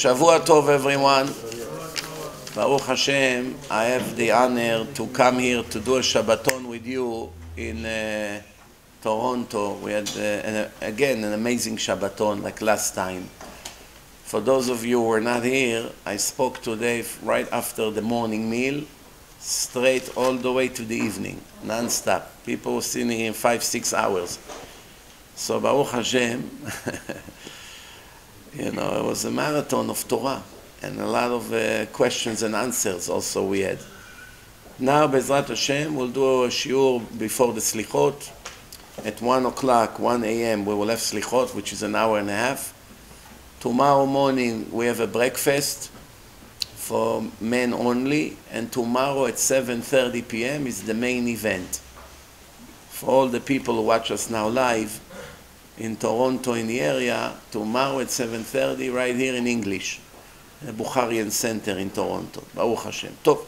Shavua Tov, everyone. Baruch Hashem, I have the honor to come here to do a Shabbaton with you in Toronto. We had, again, an amazing Shabbaton like last time. For those of you who were not here, I spoke today right after the morning meal, straight all the way to the evening, non-stop. People were sitting here 5-6 hours. So Baruch Hashem, you know, it was a marathon of Torah. And a lot of questions and answers also we had. Now, Bezrat Hashem, we'll do a shiur before the Slichot. At 1 o'clock, 1 a.m., we will have Slichot, which is an hour and a half. Tomorrow morning, we have a breakfast for men only. And tomorrow at 7:30 p.m. is the main event. For all the people who watch us now live in Toronto, in the area, tomorrow at 7:30, right here in English. The Bukharian Center in Toronto. Baruch Hashem. Top.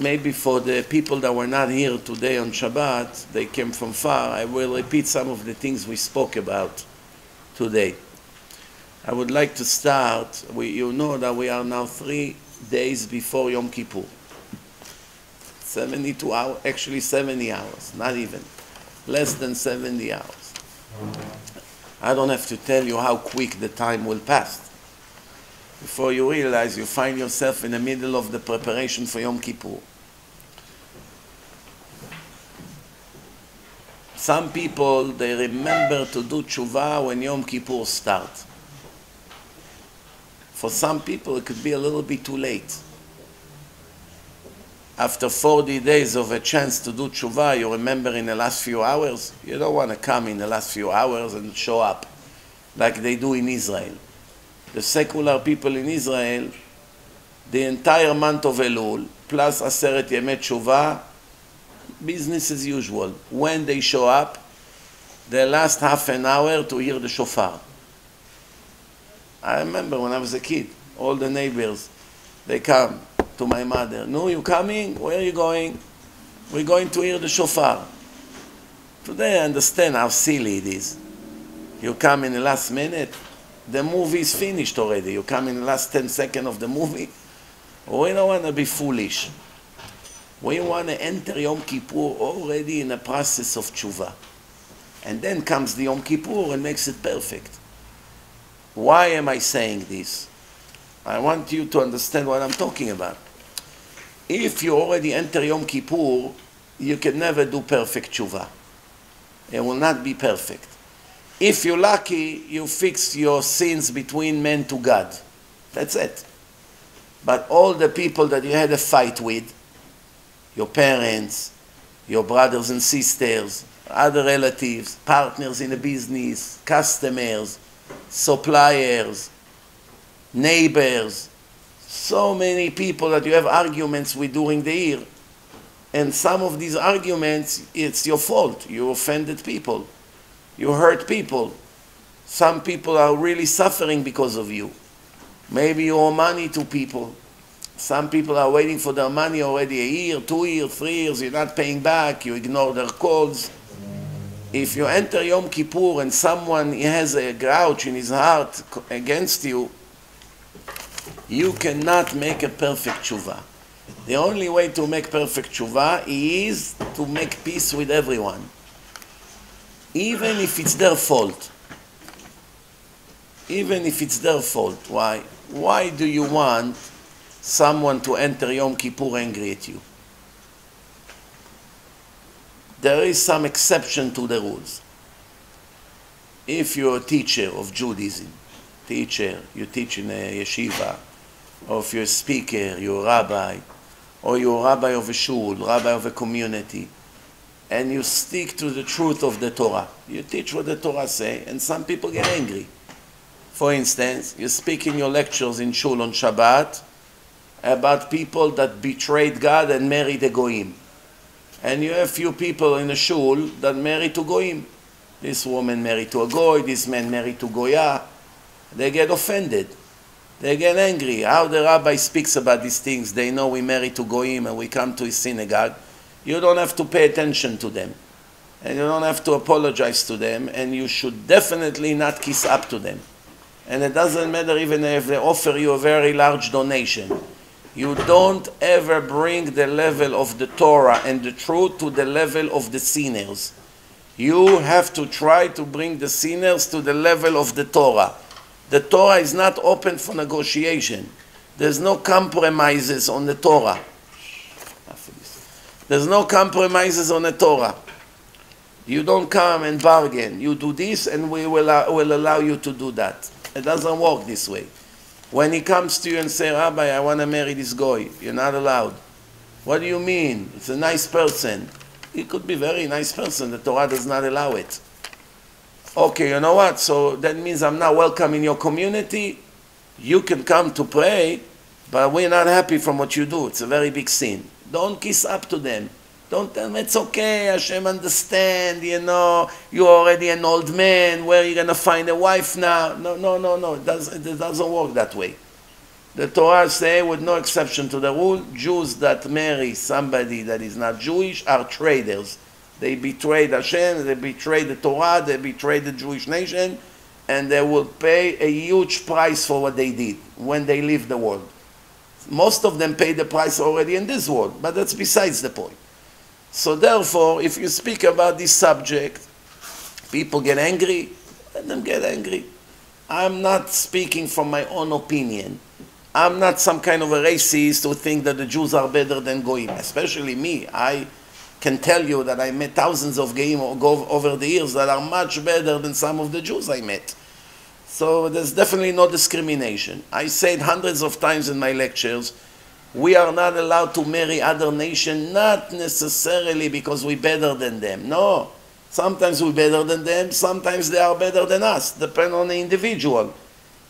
Maybe for the people that were not here today on Shabbat, they came from far, I will repeat some of the things we spoke about today. I would like to start, you know that we are now 3 days before Yom Kippur. 72 hours, actually 70 hours, not even. Less than 70 hours. I don't have to tell you how quick the time will pass. Before you realize, you find yourself in the middle of the preparation for Yom Kippur. Some people, they remember to do tshuva when Yom Kippur starts. For some people, it could be a little bit too late. After 40 days of a chance to do tshuva, you remember in the last few hours, you don't want to come in the last few hours and show up like they do in Israel. The secular people in Israel, the entire month of Elul, plus Aseret Yemei Tshuva, business as usual. When they show up, they last half an hour to hear the shofar. I remember when I was a kid, all the neighbors, they come. To my mother, no, you coming? Where are you going? We're going to hear the shofar. Today I understand how silly it is. You come in the last minute, the movie is finished already. You come in the last 10 seconds of the movie. We don't want to be foolish. We want to enter Yom Kippur already in a process of tshuva. And then comes the Yom Kippur and makes it perfect. Why am I saying this? I want you to understand what I'm talking about. If you already enter Yom Kippur, you can never do perfect tshuva. It will not be perfect. If you're lucky, you fix your sins between men to God. That's it. But all the people that you had a fight with, your parents, your brothers and sisters, other relatives, partners in the business, customers, suppliers, neighbors, so many people that you have arguments with during the year. And some of these arguments, it's your fault. You offended people. You hurt people. Some people are really suffering because of you. Maybe you owe money to people. Some people are waiting for their money already a year, 2 years, 3 years. You're not paying back. You ignore their calls. If you enter Yom Kippur and someone has a grouch in his heart against you, you cannot make a perfect tshuva. The only way to make perfect tshuva is to make peace with everyone. Even if it's their fault. Even if it's their fault. Why? Why do you want someone to enter Yom Kippur angry at you? There is some exception to the rules. If you're a teacher of Judaism, you teach in a yeshiva, or if you're a speaker, you're a rabbi, or you're a rabbi of a shul, rabbi of a community, and you stick to the truth of the Torah. You teach what the Torah says, and some people get angry. For instance, you speak in your lectures in shul on Shabbat about people that betrayed God and married a goyim. And you have few people in a shul that married to goyim. This woman married to a goy, this man married to goya. They get offended. They get angry. How the rabbi speaks about these things. They know we marry to goyim and we come to his synagogue. You don't have to pay attention to them. and you don't have to apologize to them, and you should definitely not kiss up to them. And it doesn't matter even if they offer you a very large donation. You don't ever bring the level of the Torah and the truth to the level of the sinners. You have to try to bring the sinners to the level of the Torah. The Torah is not open for negotiation. There's no compromises on the Torah. There's no compromises on the Torah. You don't come and bargain. You do this and we will allow you to do that. It doesn't work this way. When he comes to you and says, Rabbi, I want to marry this guy, you're not allowed. What do you mean? It's a nice person. He could be a very nice person. The Torah does not allow it. Okay, you know what? So that means I'm not welcome in your community. You can come to pray, but we're not happy from what you do. It's a very big sin. Don't kiss up to them. Don't tell them, it's okay, Hashem understand, you know, you're already an old man, where are you going to find a wife now? No, no, no, no, it doesn't work that way. The Torah says, with no exception to the rule, Jews that marry somebody that is not Jewish are traitors. They betrayed Hashem, they betrayed the Torah, they betrayed the Jewish nation, and they will pay a huge price for what they did when they leave the world. Most of them pay the price already in this world, but that's besides the point. So therefore, if you speak about this subject, people get angry, let them get angry. I'm not speaking from my own opinion. I'm not some kind of a racist who think that the Jews are better than Goyim, especially me. I can tell you that I met thousands of Goyim over the years that are much better than some of the Jews I met. So there's definitely no discrimination. I said hundreds of times in my lectures, we are not allowed to marry other nations, not necessarily because we're better than them. No. Sometimes we're better than them. Sometimes they are better than us. Depends on the individual.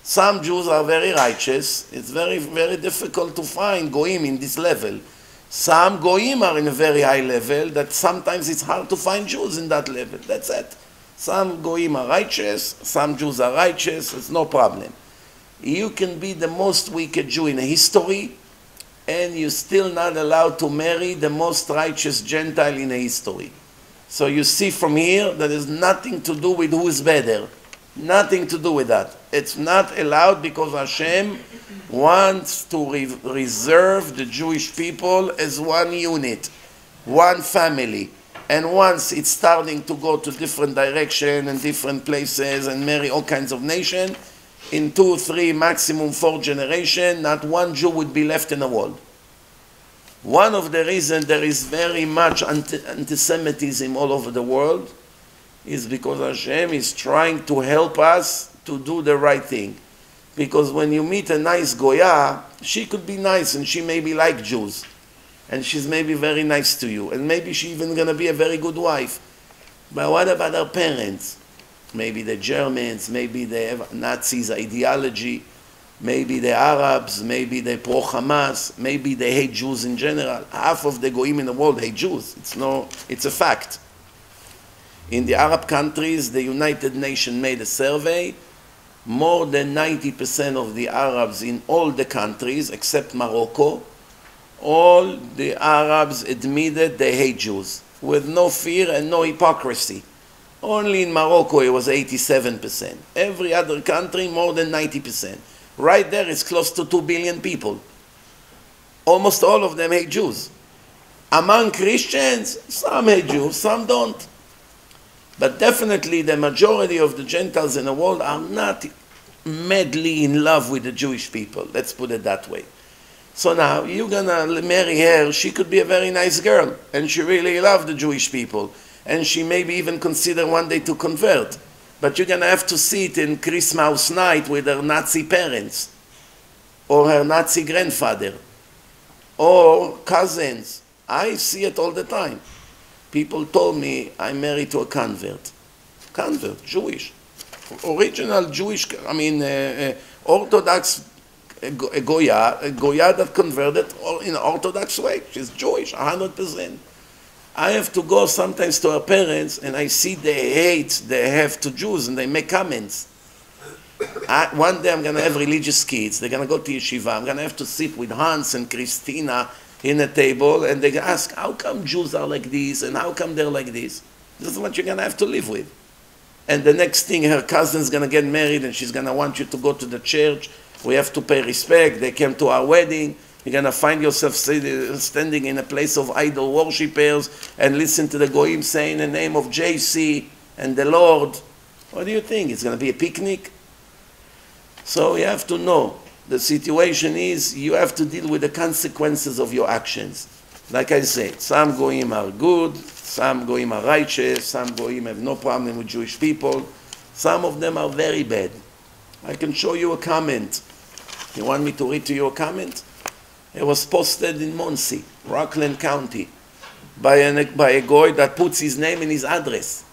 Some Jews are very righteous. It's very, very difficult to find Goyim in this level. Some Goyim are in a very high level that sometimes it's hard to find Jews in that level. That's it. Some Goyim are righteous. Some Jews are righteous. It's no problem. You can be the most wicked Jew in history, and you're still not allowed to marry the most righteous Gentile in history. So you see from here that there's nothing to do with who is better. Nothing to do with that. It's not allowed because Hashem wants to reserve the Jewish people as one unit, one family. And once it's starting to go to different direction and different places and marry all kinds of nations, in 2, 3, maximum 4 generations, not one Jew would be left in the world. One of the reasons there is very much anti-Semitism all over the world is because Hashem is trying to help us to do the right thing. Because when you meet a nice Goya, she could be nice and she may be like Jews. And she's maybe very nice to you. And maybe she's even going to be a very good wife. But what about her parents? Maybe the Germans, maybe they have Nazis ideology, maybe the Arabs, maybe they pro-Hamas, maybe they hate Jews in general. Half of the Goyim in the world hate Jews. It's a fact. In the Arab countries, the United Nations made a survey. More than 90% of the Arabs in all the countries, except Morocco, all the Arabs admitted they hate Jews, with no fear and no hypocrisy. Only in Morocco it was 87%. Every other country more than 90%. Right there it's close to 2 billion people. Almost all of them hate Jews. Among Christians, some hate Jews, some don't. But definitely the majority of the Gentiles in the world are not madly in love with the Jewish people. Let's put it that way. So now you're going to marry her. She could be a very nice girl. And she really loved the Jewish people. And she maybe even consider one day to convert. But you're going to have to see it in Christmas night with her Nazi parents, or her Nazi grandfather, or cousins. I see it all the time. People told me I'm married to a convert. Convert, Jewish. Original Jewish, I mean, Orthodox Goya, Goya that converted in an Orthodox way. She's Jewish, 100%. I have to go sometimes to her parents, and I see the hate they have to Jews, and they make comments. One day I'm going to have religious kids. They're going to go to yeshiva. I'm going to have to sit with Hans and Christina in a table, and they ask, how come Jews are like this, and how come they're like this? This is what you're going to have to live with. And the next thing, her cousin's going to get married and she's going to want you to go to the church. We have to pay respect. They came to our wedding. You're going to find yourself standing in a place of idol worshippers and listen to the goyim saying the name of JC and the Lord. What do you think? It's going to be a picnic? So you have to know. The situation is you have to deal with the consequences of your actions. Like I said, some goyim are good, some goyim are righteous, some goyim have no problem with Jewish people. Some of them are very bad. I can show you a comment. You want me to read to you a comment? It was posted in Muncie, Rockland County, by a goy that puts his name and his address.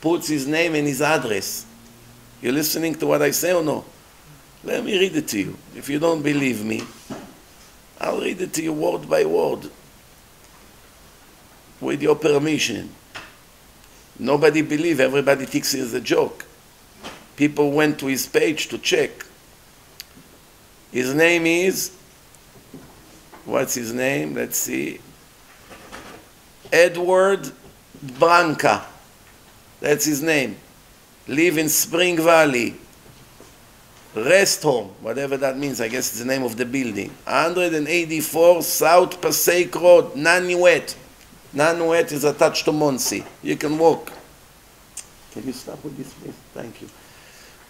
Puts his name and his address. You listening to what I say or no? Let me read it to you. If you don't believe me, I'll read it to you word by word, with your permission. Nobody believes, everybody thinks it's a joke. People went to his page to check. His name is, what's his name? Let's see. Edward Branca. That's his name. Live in Spring Valley. Rest home, whatever that means, I guess it's the name of the building. 184 South Passaic Road, Nanuet. Nanuet is attached to Muncie. You can walk. Can you stop with this, please? Thank you.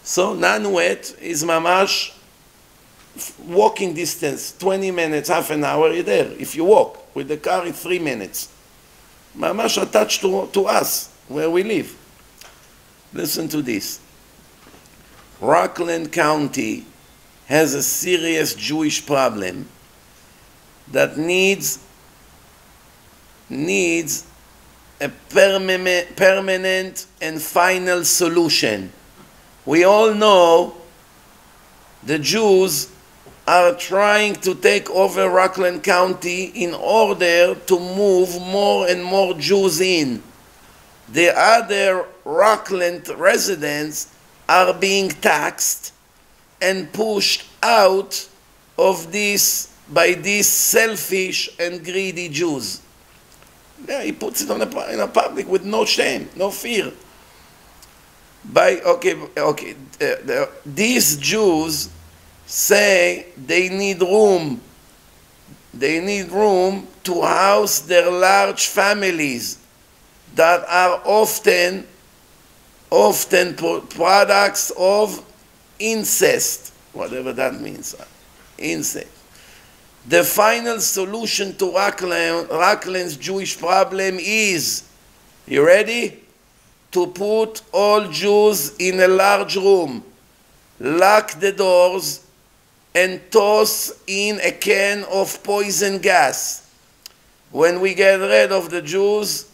So Nanuet is mamash walking distance, 20 minutes, half an hour, you're there. If you walk with the car, it's 3 minutes. Mamash attached to us, where we live. Listen to this. Rockland County has a serious Jewish problem that needs a permanent and final solution. We all know the Jews are trying to take over Rockland County in order to move more and more Jews in. The other Rockland residents are being taxed and pushed out of this by these selfish and greedy Jews. Yeah, he puts it on in a public with no shame, no fear. These Jews say they need room to house their large families that are often products of incest, whatever that means, incest. The final solution to Rockland's Jewish problem is, you ready? To put all Jews in a large room, lock the doors, and toss in a can of poison gas. When we get rid of the Jews,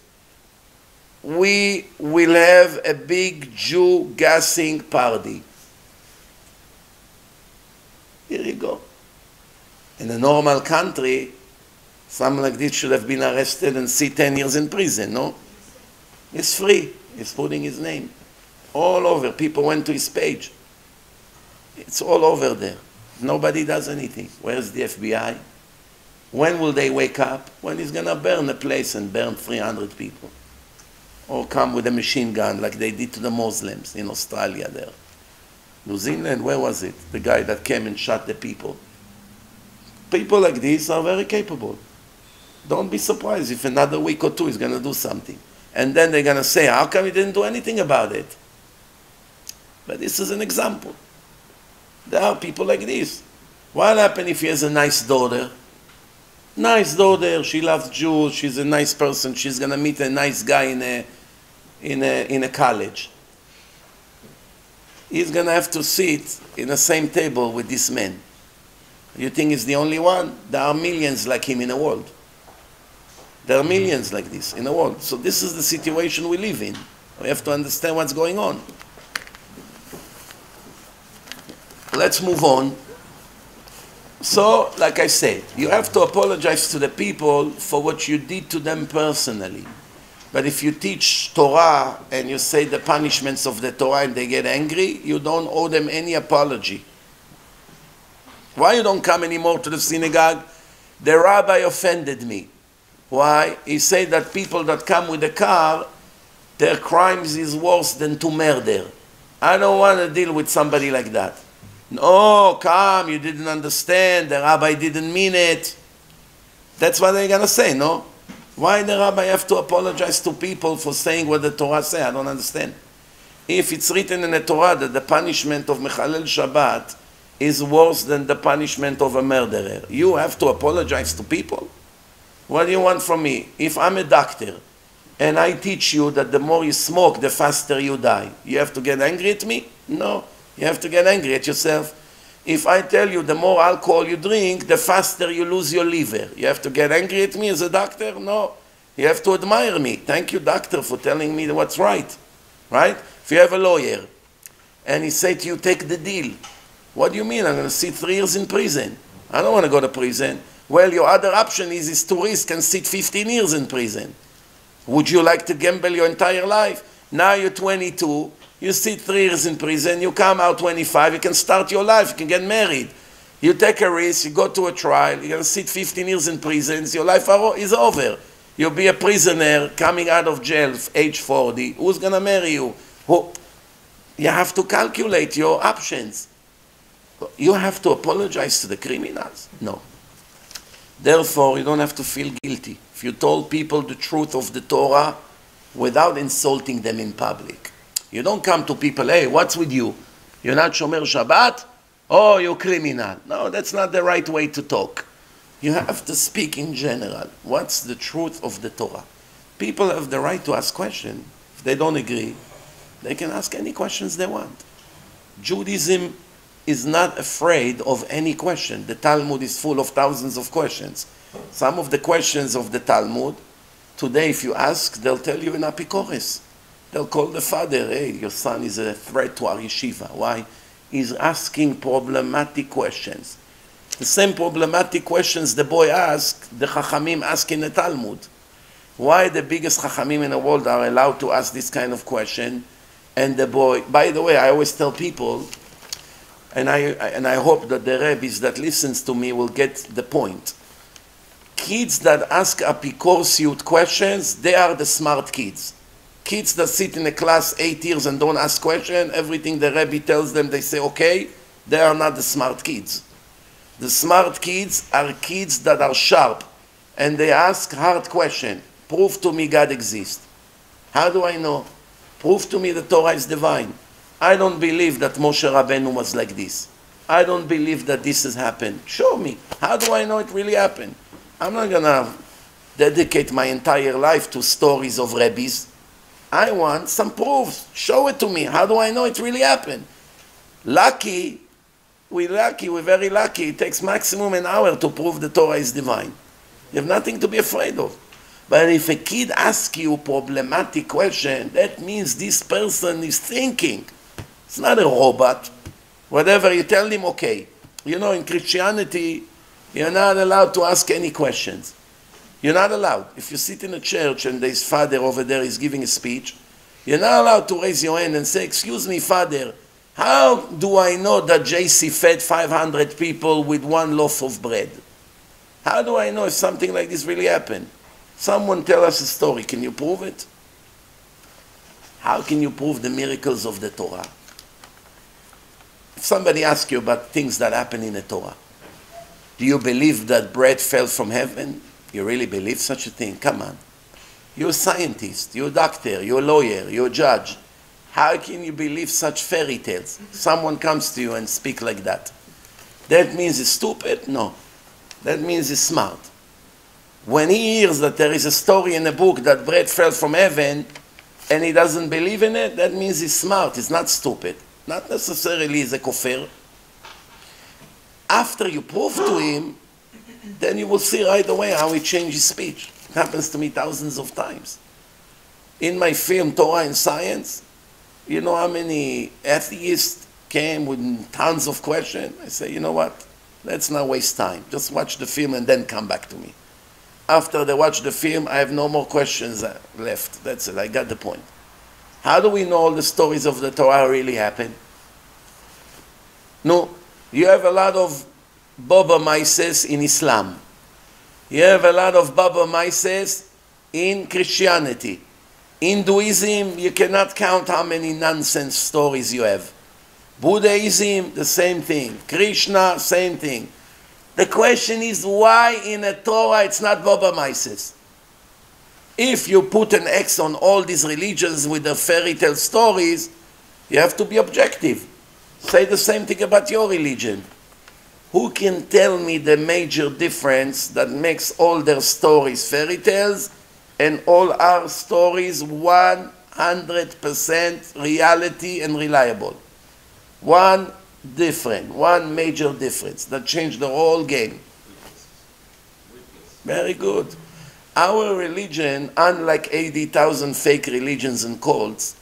we will have a big Jew gassing party. Here you go. In a normal country, someone like this should have been arrested and sit 10 years in prison, no? He's free. He's putting his name. All over. People went to his page. It's all over there. Nobody does anything. Where's the FBI? When will they wake up? When he's going to burn the place and burn 300 people. Or come with a machine gun like they did to the Muslims in Australia there. New Zealand, where was it? The guy that came and shot the people. People like this are very capable. Don't be surprised if another week or two is going to do something. And then they're going to say, how come you didn't do anything about it? But this is an example. There are people like this. What happened if he has a nice daughter? Nice daughter, she loves Jews, she's a nice person, she's going to meet a nice guy in a college. He's going to have to sit in the same table with this man. You think he's the only one? There are millions like him in the world. There are millions like this in the world. So this is the situation we live in. We have to understand what's going on. Let's move on. So, like I said, you have to apologize to the people for what you did to them personally. But if you teach Torah and you say the punishments of the Torah and they get angry, you don't owe them any apology. Why you don't come anymore to the synagogue? The rabbi offended me. Why? He said that people that come with a car Their crimes is worse than to murder. I don't want to deal with somebody like that. No, come, you didn't understand. The rabbi didn't mean it. That's what they're going to say, no? Why the rabbi have to apologize to people for saying what the Torah says? I don't understand. If it's written in the Torah that the punishment of Mechalel Shabbat is worse than the punishment of a murderer, you have to apologize to people? What do you want from me? If I'm a doctor and I teach you that the more you smoke, the faster you die, you have to get angry at me? No, you have to get angry at yourself. If I tell you the more alcohol you drink, the faster you lose your liver, you have to get angry at me as a doctor? No, you have to admire me. Thank you, doctor, for telling me what's right, right? If you have a lawyer and he says to you, take the deal. What do you mean? I'm going to sit 3 years in prison. I don't want to go to prison. Well, your other option is to risk and sit 15 years in prison. Would you like to gamble your entire life? Now you're 22, you sit 3 years in prison, you come out 25, you can start your life, you can get married. You take a risk, you go to a trial, you're going to sit 15 years in prison, your life is over. You'll be a prisoner coming out of jail age 40. Who's going to marry you? Who? You have to calculate your options. You have to apologize to the criminals? No. Therefore, you don't have to feel guilty if you told people the truth of the Torah without insulting them in public. You don't come to people, hey, what's with you? You're not Shomer Shabbat? Oh, you're criminal. No, that's not the right way to talk. You have to speak in general. What's the truth of the Torah? People have the right to ask questions. If they don't agree, they can ask any questions they want. Judaism is not afraid of any question. The Talmud is full of thousands of questions. Some of the questions of the Talmud, today if you ask, they'll tell you in Apikoris. They'll call the father, hey, your son is a threat to our yeshiva. Why? He's asking problematic questions. The same problematic questions the boy asked, the Chachamim ask in the Talmud. Why the biggest Chachamim in the world are allowed to ask this kind of question? And the boy, by the way, I always tell people, and I hope that the rabbis that listens to me will get the point. Kids that ask Apikorsiyut questions, they are the smart kids. Kids that sit in a class 8 years and don't ask questions, everything the rabbi tells them, they say, okay, they are not the smart kids. The smart kids are kids that are sharp, and they ask hard questions. Prove to me God exists. How do I know? Prove to me the Torah is divine. I don't believe that Moshe Rabbeinu was like this. I don't believe that this has happened. Show me. How do I know it really happened? I'm not going to dedicate my entire life to stories of rabbis. I want some proofs. Show it to me. How do I know it really happened? Lucky, we're very lucky. It takes maximum an hour to prove the Torah is divine. You have nothing to be afraid of. But if a kid asks you a problematic question, that means this person is thinking. It's not a robot. Whatever you tell him, okay. You know, in Christianity, you're not allowed to ask any questions. You're not allowed. If you sit in a church and there's father over there is giving a speech, you're not allowed to raise your hand and say, excuse me, father, how do I know that JC fed 500 people with one loaf of bread? How do I know if something like this really happened? Someone tell us a story. Can you prove it? How can you prove the miracles of the Torah? If somebody asks you about things that happen in the Torah, do you believe that bread fell from heaven? You really believe such a thing? Come on. You're a scientist, you're a doctor, you're a lawyer, you're a judge. How can you believe such fairy tales? Someone comes to you and speaks like that. That means he's stupid? No. That means he's smart. When he hears that there is a story in a book that bread fell from heaven and he doesn't believe in it, that means he's smart, he's not stupid. Not necessarily is a kofir. After you prove to him, then you will see right away how he changes speech. It happens to me thousands of times. In my film, Torah and Science, you know how many atheists came with tons of questions? I say, you know what? Let's not waste time. Just watch the film and then come back to me. After they watch the film, I have no more questions left. That's it. I got the point. How do we know all the stories of the Torah really happen? No, you have a lot of Baba Mises in Islam. You have a lot of Baba Mises in Christianity. Hinduism, you cannot count how many nonsense stories you have. Buddhism, the same thing. Krishna, same thing. The question is why in a Torah it's not Boba Mises? If you put an X on all these religions with the fairy tale stories, you have to be objective. Say the same thing about your religion. Who can tell me the major difference that makes all their stories fairy tales and all our stories 100% reality and reliable? One major difference that changed the whole game. Very good. Our religion, unlike 80,000 fake religions and cults,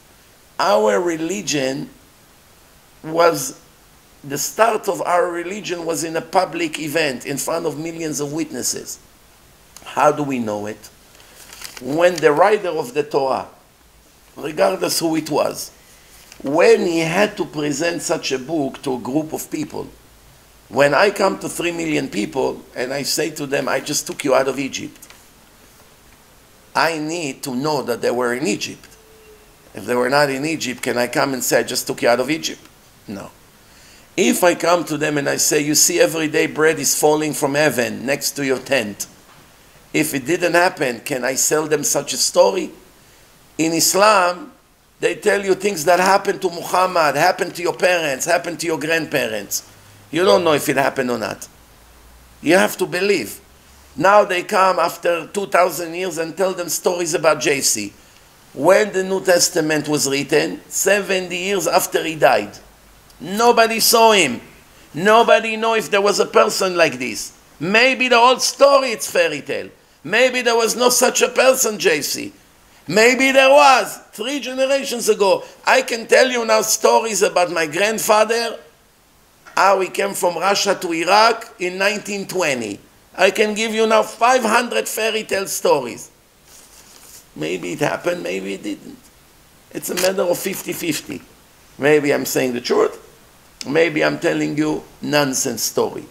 our religion was, the start of our religion was in a public event in front of millions of witnesses. How do we know it? When the writer of the Torah, regardless who it was, when he had to present such a book to a group of people, when I come to 3 million people and I say to them, I just took you out of Egypt, I need to know that they were in Egypt. If they were not in Egypt, can I come and say, I just took you out of Egypt? No. If I come to them and I say, you see every day bread is falling from heaven next to your tent. If it didn't happen, can I sell them such a story? In Islam, they tell you things that happened to Muhammad, happened to your parents, happened to your grandparents. You don't know if it happened or not. You have to believe. Now they come after 2,000 years and tell them stories about JC. When the New Testament was written, 70 years after he died. Nobody saw him. Nobody knew if there was a person like this. Maybe the whole story is fairy tale. Maybe there was no such a person, JC. Maybe there was 3 generations ago. I can tell you now stories about my grandfather, how he came from Russia to Iraq in 1920. I can give you now 500 fairy tale stories. Maybe it happened, maybe it didn't. It's a matter of 50-50. Maybe I'm saying the truth. Maybe I'm telling you nonsense story.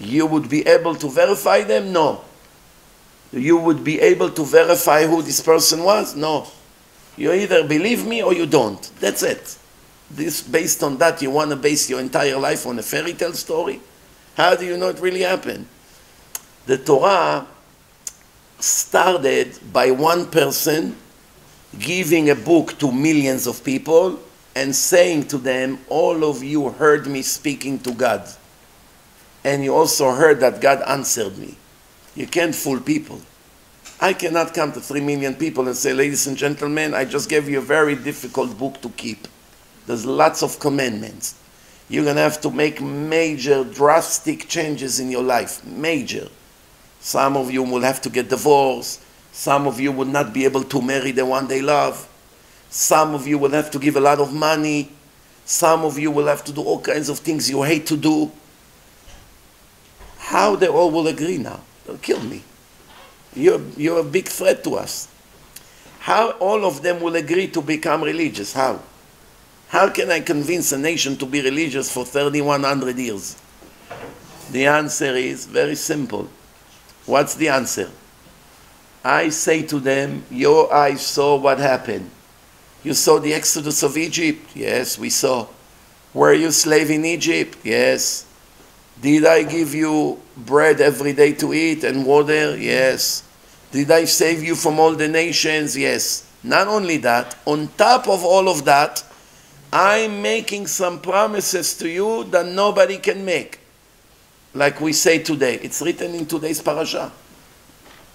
You would be able to verify them? No. You would be able to verify who this person was? No. You either believe me or you don't. That's it. This, based on that, you want to base your entire life on a fairy tale story? How do you know it really happened? The Torah started by one person giving a book to millions of people and saying to them, all of you heard me speaking to God. And you also heard that God answered me. You can't fool people. I cannot come to 3 million people and say, ladies and gentlemen, I just gave you a very difficult book to keep. There's lots of commandments. You're going to have to make major, drastic changes in your life. Major. Some of you will have to get divorced. Some of you will not be able to marry the one they love. Some of you will have to give a lot of money. Some of you will have to do all kinds of things you hate to do. How they all will agree now? They'll kill me. You're a big threat to us. How all of them will agree to become religious? How? How can I convince a nation to be religious for 3,100 years? The answer is very simple. What's the answer? I say to them, your eyes saw what happened. You saw the exodus of Egypt? Yes, we saw. Were you a slave in Egypt? Yes. Did I give you bread every day to eat and water? Yes. Did I save you from all the nations? Yes. Not only that, on top of all of that, I'm making some promises to you that nobody can make. Like we say today, it's written in today's parasha.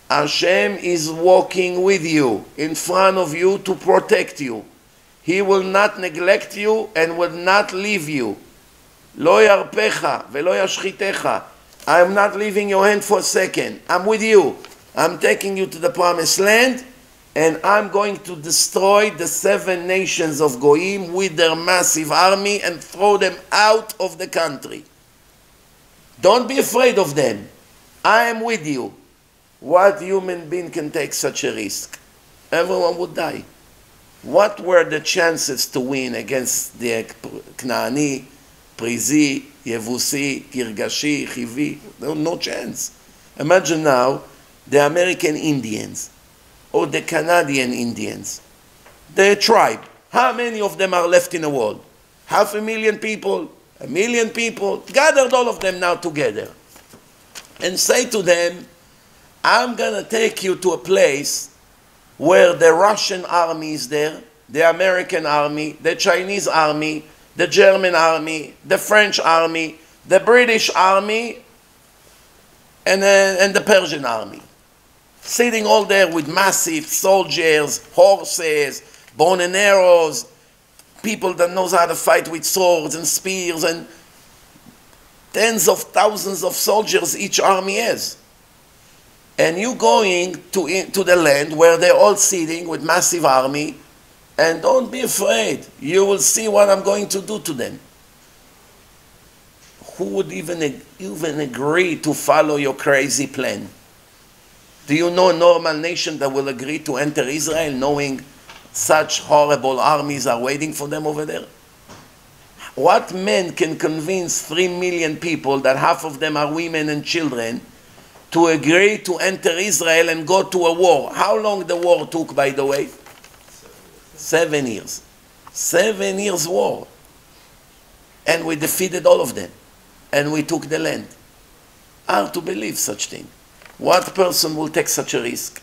Hashem is walking with you, in front of you to protect you. He will not neglect you and will not leave you. Lo yarpecha velo yashchitecha. I am not leaving your hand for a second. I'm with you. I'm taking you to the promised land, and I'm going to destroy the 7 nations of Goyim with their massive army and throw them out of the country. Don't be afraid of them. I am with you. What human being can take such a risk? Everyone would die. What were the chances to win against the Knaani, Prizi, Yevusi, Girgashi, Chivi? No chance. Imagine now the American Indians or the Canadian Indians the tribe. How many of them are left in the world? 500,000 people, 1,000,000 people. Gathered all of them now together and say to them, I'm going to take you to a place where the Russian army is there, the American army, the Chinese army, the German army, the French army, the British army, and the Persian army. Sitting all there with massive soldiers, horses, bow and arrows, people that knows how to fight with swords and spears, and tens of thousands of soldiers each army has. And you going to the land where they're all sitting with massive army, and don't be afraid. You will see what I'm going to do to them. Who would even agree to follow your crazy plan? Do you know a normal nation that will agree to enter Israel knowing such horrible armies are waiting for them over there? What man can convince 3 million people that half of them are women and children to agree to enter Israel and go to a war? How long the war took, by the way? 7 years. 7 years war. And we defeated all of them. And we took the land. Hard to believe such thing. What person will take such a risk?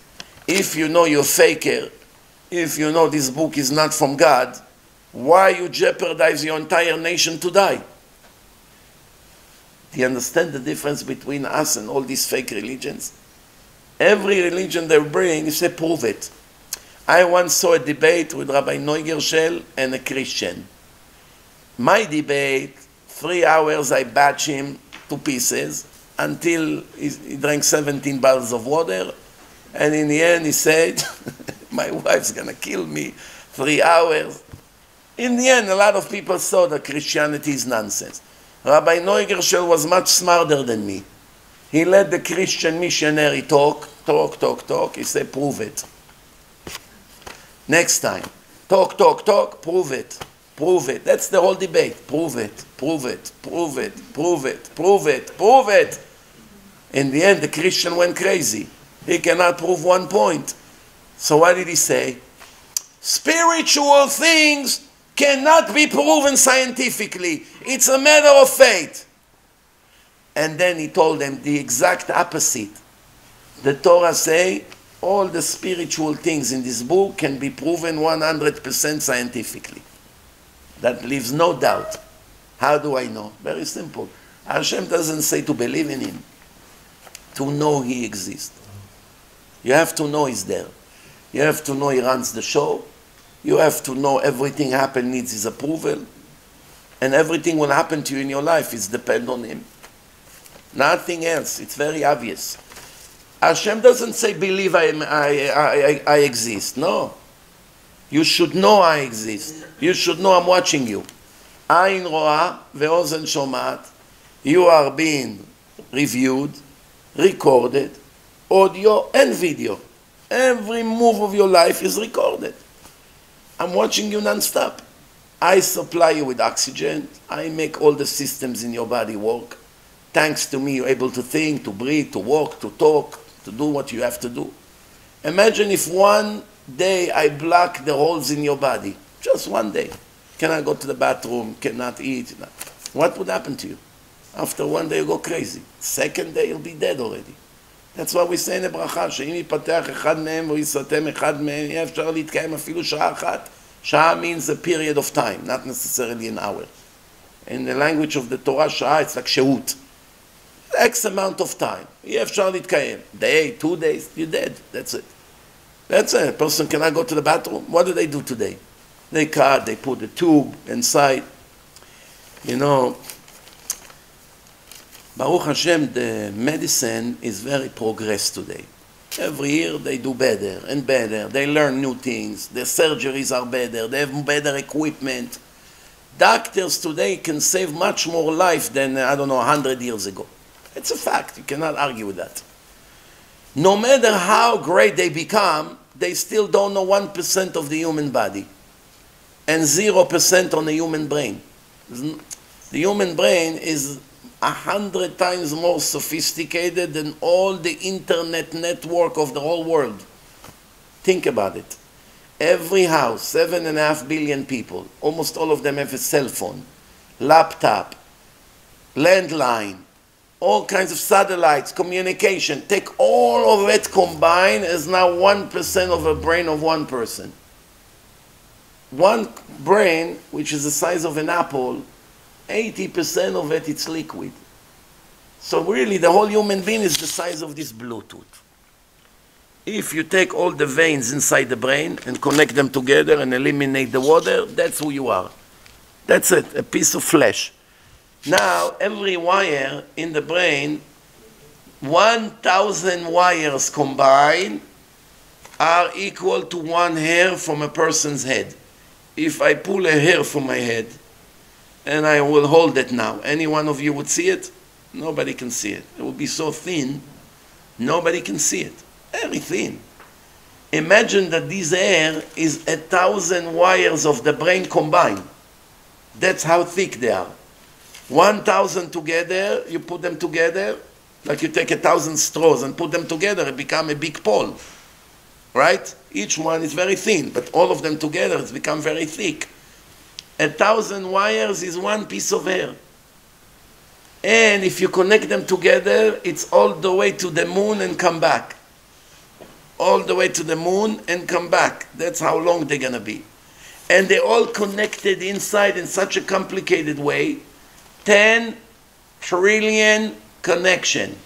If you know you're a faker, if you know this book is not from God, why you jeopardize your entire nation to die? Do you understand the difference between us and all these fake religions? Every religion they bring, they prove it. I once saw a debate with Rabbi Neugershell and a Christian. My debate, 3 hours I batch him to pieces until he drank 17 bottles of water. And in the end he said, my wife's going to kill me, 3 hours. In the end, a lot of people saw that Christianity is nonsense. Rabbi Neugershell was much smarter than me. He let the Christian missionary talk. He said, prove it. Next time, talk, prove it. Prove it. That's the whole debate. Prove it. In the end, the Christian went crazy. He cannot prove one point. So what did he say? Spiritual things cannot be proven scientifically. It's a matter of faith. And then he told them the exact opposite. The Torah says all the spiritual things in this book can be proven 100% scientifically. That leaves no doubt. How do I know? Very simple. Hashem doesn't say to believe in him. To know he exists. You have to know he's there. You have to know he runs the show. You have to know everything happen needs his approval. And everything will happen to you in your life is depend on him. Nothing else. It's very obvious. Hashem doesn't say believe I exist. No. You should know I exist. You should know I'm watching you. Ain roa ve'ozen shomat. You are being reviewed, recorded, audio and video. Every move of your life is recorded. I'm watching you non-stop. I supply you with oxygen. I make all the systems in your body work. Thanks to me, you're able to think, to breathe, to walk, to talk, to do what you have to do. Imagine if one day I block the holes in your body. Just one day. Cannot go to the bathroom, cannot eat. What would happen to you? After one day, you go crazy. Second day, you'll be dead already. That's why we say in the bracha, שאם ייפתח אחד מהם ויסתם אחד מהם, יהיה אפשר להתקיים אפילו שעה אחת. שעה means a period of time, not necessarily an hour. In the language of the Torah, שעה, it's like שהות. X amount of time. יהיה אפשר להתקיים. Day, 2 days, you're dead. That's it. That's it. A person cannot go to the bathroom. What do they do today? They cut, they put the tube inside. You know, Baruch Hashem, the medicine is very progressed today. Every year they do better and better. They learn new things. Their surgeries are better. They have better equipment. Doctors today can save much more life than, I don't know, 100 years ago. It's a fact. You cannot argue with that. No matter how great they become, they still don't know 1% of the human body and 0% on the human brain. The human brain is 100 times more sophisticated than all the internet network of the whole world. Think about it. Every house, 7.5 billion people, almost all of them have a cell phone, laptop, landline, all kinds of satellites, communication. Take all of it combined is now 1% of a brain of one person. One brain, which is the size of an apple, 80% of it, it's liquid. So really, the whole human being is the size of this Bluetooth. If you take all the veins inside the brain and connect them together and eliminate the water, that's who you are. That's it, a piece of flesh. Now, every wire in the brain, 1,000 wires combined are equal to one hair from a person's head. If I pull a hair from my head, and I will hold it now, any one of you would see it? Nobody can see it. It will be so thin, nobody can see it. Very thin. Imagine that this hair is 1,000 wires of the brain combined. That's how thick they are. 1,000 together, you put them together, like you take 1,000 straws and put them together, it becomes a big pole. Right? Each one is very thin, but all of them together, it's become very thick. 1,000 wires is one piece of hair. And if you connect them together, it's all the way to the moon and come back. All the way to the moon and come back. That's how long they're going to be. And they're all connected inside in such a complicated way. 10 trillion connection.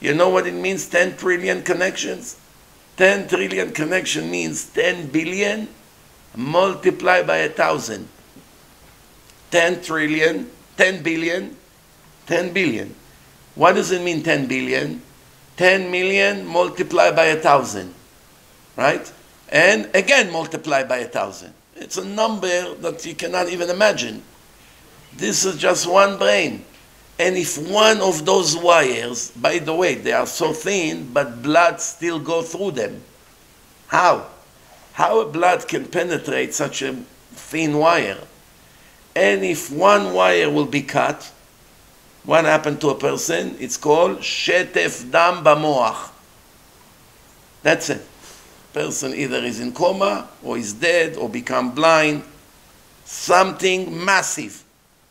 You know what it means, 10 trillion connections? 10 trillion connection means 10 billion multiplied by 1,000. 10 trillion, 10 billion, 10 billion. What does it mean, 10 billion? 10 million multiplied by 1,000, right? And again multiplied by 1,000. It's a number that you cannot even imagine. This is just one brain. And if one of those wires, by the way, they are so thin, but blood still goes through them. How? How a blood can penetrate such a thin wire? And if one wire will be cut, what happened to a person? It's called shetef dam bamoach. That's it. Person either is in coma, or is dead, or become blind. Something massive.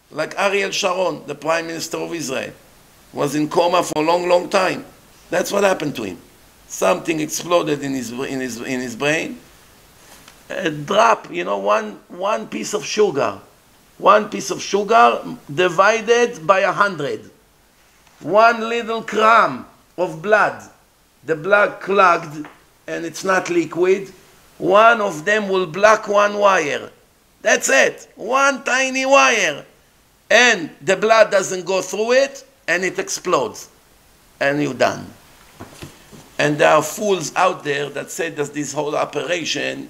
Like Ariel Sharon, the Prime Minister of Israel, was in coma for a long, long time. That's what happened to him. Something exploded in his brain. A drop, you know, one piece of sugar. One piece of sugar divided by 100. One little crumb of blood. The blood clogged, and it's not liquid. One of them will block one wire. That's it. One tiny wire. And the blood doesn't go through it, and it explodes. And you're done. And there are fools out there that say that this whole operation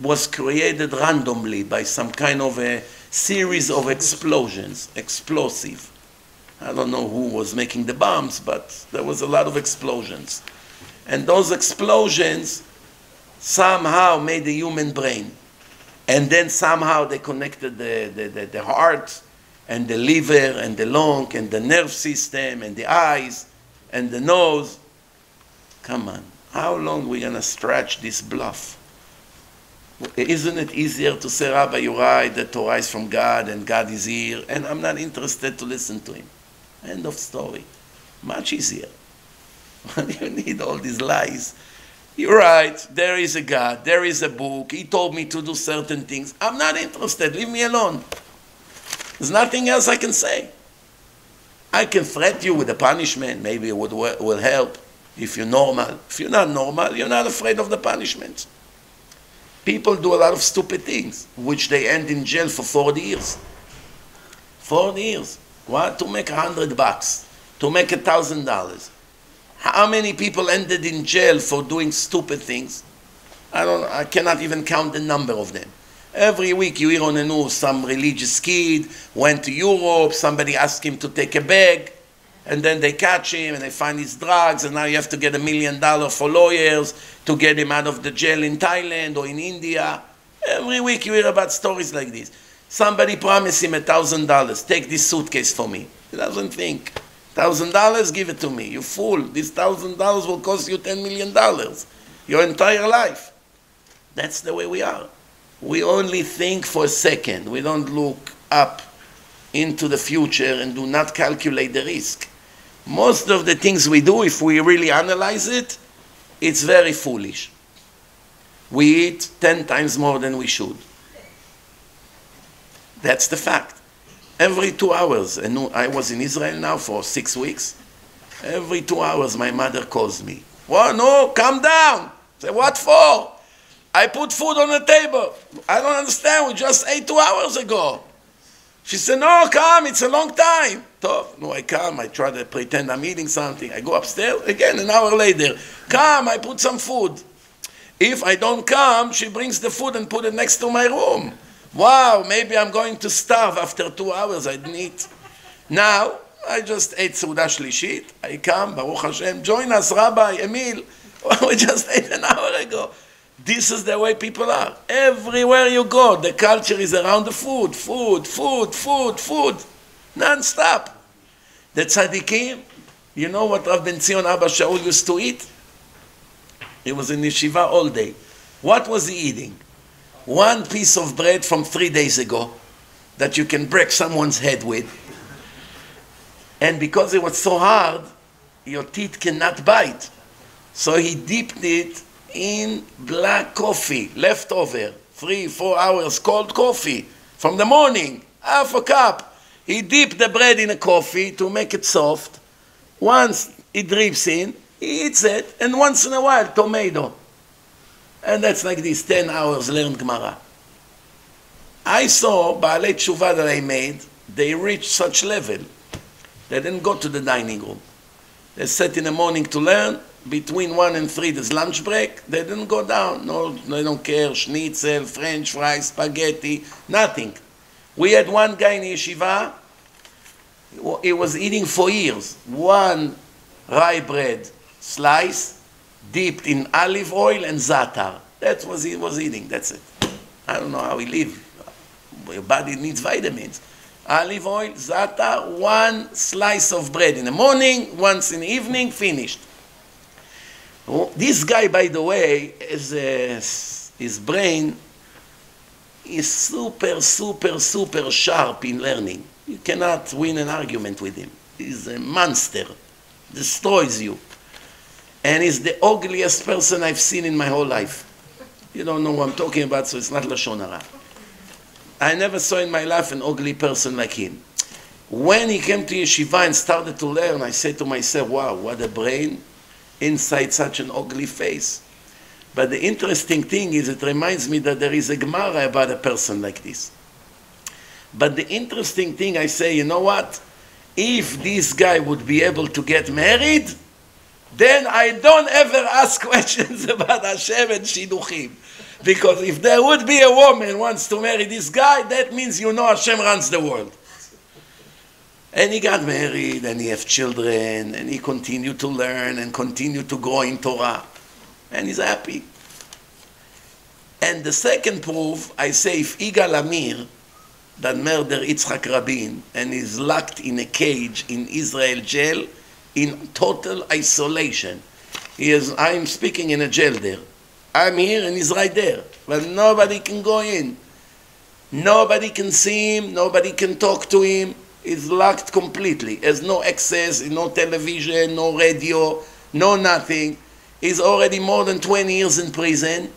was created randomly by some kind of a series of explosions, explosive. I don't know who was making the bombs, but there was a lot of explosions. And those explosions somehow made the human brain. And then somehow they connected the heart and the liver and the lung and the nerve system and the eyes and the nose. Come on, how long are we going to stretch this bluff? Isn't it easier to say, Rabbi, you're right, the Torah is from God and God is here, and I'm not interested to listen to him. End of story. Much easier. Why do you need all these lies? You're right, there is a God, there is a book, he told me to do certain things. I'm not interested, leave me alone. There's nothing else I can say. I can threat you with a punishment, maybe it will help if you're normal. If you're not normal, you're not afraid of the punishment. People do a lot of stupid things, which they end in jail for 40 years. 40 years. What? To make $100 bucks, to make $1,000. How many people ended in jail for doing stupid things? I cannot even count the number of them. Every week you hear on the news, some religious kid went to Europe, somebody asked him to take a bag, and then they catch him and they find his drugs, and now you have to get $1 million for lawyers to get him out of the jail in Thailand or in India. Every week you hear about stories like this. Somebody promised him $1,000, take this suitcase for me. He doesn't think. $1,000, give it to me. You fool. This $1,000 will cost you $10 million. Your entire life. That's the way we are. We only think for a second. We don't look up into the future and do not calculate the risk. Most of the things we do, if we really analyze it, it's very foolish. We eat 10 times more than we should. That's the fact. Every 2 hours, and I was in Israel now for 6 weeks, every 2 hours my mother calls me. Well, no, calm down. I say, what for? I put food on the table. I don't understand. We just ate 2 hours ago. She said, no, come, it's a long time. No, I come, I try to pretend I'm eating something. I go upstairs, again, an hour later. Come, I put some food. If I don't come, she brings the food and put it next to my room. Wow, maybe I'm going to starve after 2 hours, I didn't eat. Now, I just ate Seudah Shlishit. I come, Baruch Hashem, join us, Rabbi, a meal. We just ate an hour ago. This is the way people are. Everywhere you go, the culture is around the food, food, food, food, food, non-stop. The tzaddikim, you know what Rav Ben-Zion Abba Shaul used to eat? He was in yeshiva all day. What was he eating? One piece of bread from 3 days ago that you can break someone's head with. And because it was so hard, your teeth cannot bite. So he dipped it in black coffee, leftover, 3-4 hours cold coffee from the morning, half a cup. He dipped the bread in a coffee to make it soft. Once it drips in, he eats it, and once in a while, tomato. And that's like this, 10 hours learned Gemara. I saw Baalei Tshuva that I made, they reached such level. They didn't go to the dining room. They sat in the morning to learn. Between 1 and 3, there's lunch break. They didn't go down. No, they don't care. Schnitzel, French fries, spaghetti, nothing. We had one guy in yeshiva. He was eating for years. One rye bread slice dipped in olive oil and za'atar. That was he was eating. That's it. I don't know how he lived. Your body needs vitamins. Olive oil, za'atar, one slice of bread in the morning, once in the evening, finished. This guy, by the way, his brain is super, super, super sharp in learning. You cannot win an argument with him. He's a monster, destroys you. And he's the ugliest person I've seen in my whole life. You don't know what I'm talking about, so it's not Lashon Hara. I never saw in my life an ugly person like him. When he came to yeshiva and started to learn, I said to myself, wow, what a brain. Inside such an ugly face. But the interesting thing is, it reminds me that there is a Gemara about a person like this. But the interesting thing, I say, you know what? If this guy would be able to get married, then I don't ever ask questions about Hashem and Shidduchim. Because if there would be a woman who wants to marry this guy, that means you know Hashem runs the world. And he got married, and he had children, and he continued to learn and continued to grow in Torah. And he's happy. And the second proof, I say, if Igal Amir, that murdered Yitzhak Rabin, and is locked in a cage in Israel jail, in total isolation. I'm speaking in a jail there. I'm here, and he's right there. But nobody can go in. Nobody can see him. Nobody can talk to him. Is locked completely. Has no access, no television, no radio, no nothing. He's already more than 20 years in prison.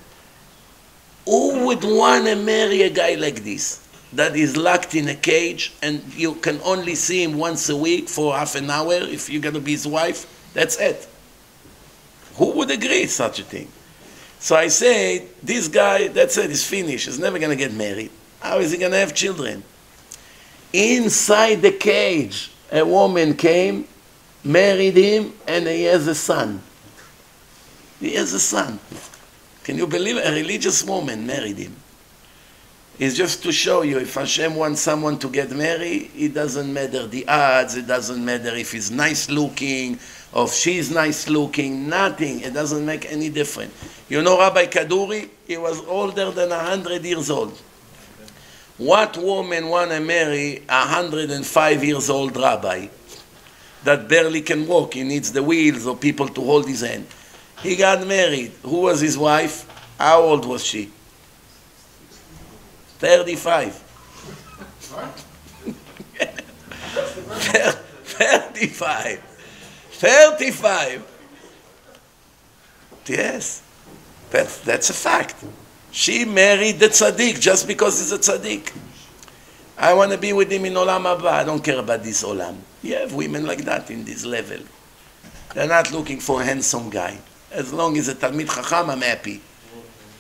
Who would want to marry a guy like this? That is locked in a cage and you can only see him once a week for half an hour if you're going to be his wife. That's it. Who would agree such a thing? So I say, this guy, that's it, he's finished. He's never going to get married. How is he going to have children? Inside the cage, a woman came, married him, and he has a son. He has a son. Can you believe it? A religious woman married him? It's just to show you, if Hashem wants someone to get married, it doesn't matter the odds, it doesn't matter if he's nice looking, or if she's nice looking, nothing. It doesn't make any difference. You know Rabbi Kaduri? He was older than 100 years old. What woman want to marry a 105-year-old rabbi that barely can walk? He needs the wheels or people to hold his hand. He got married. Who was his wife? How old was she? 35. 35. 35. Yes, that's a fact. She married the tzaddik just because he's a tzaddik. I want to be with him in Olam Haba. I don't care about this Olam. You have women like that in this level. They're not looking for a handsome guy. As long as a Talmid Chacham, I'm happy.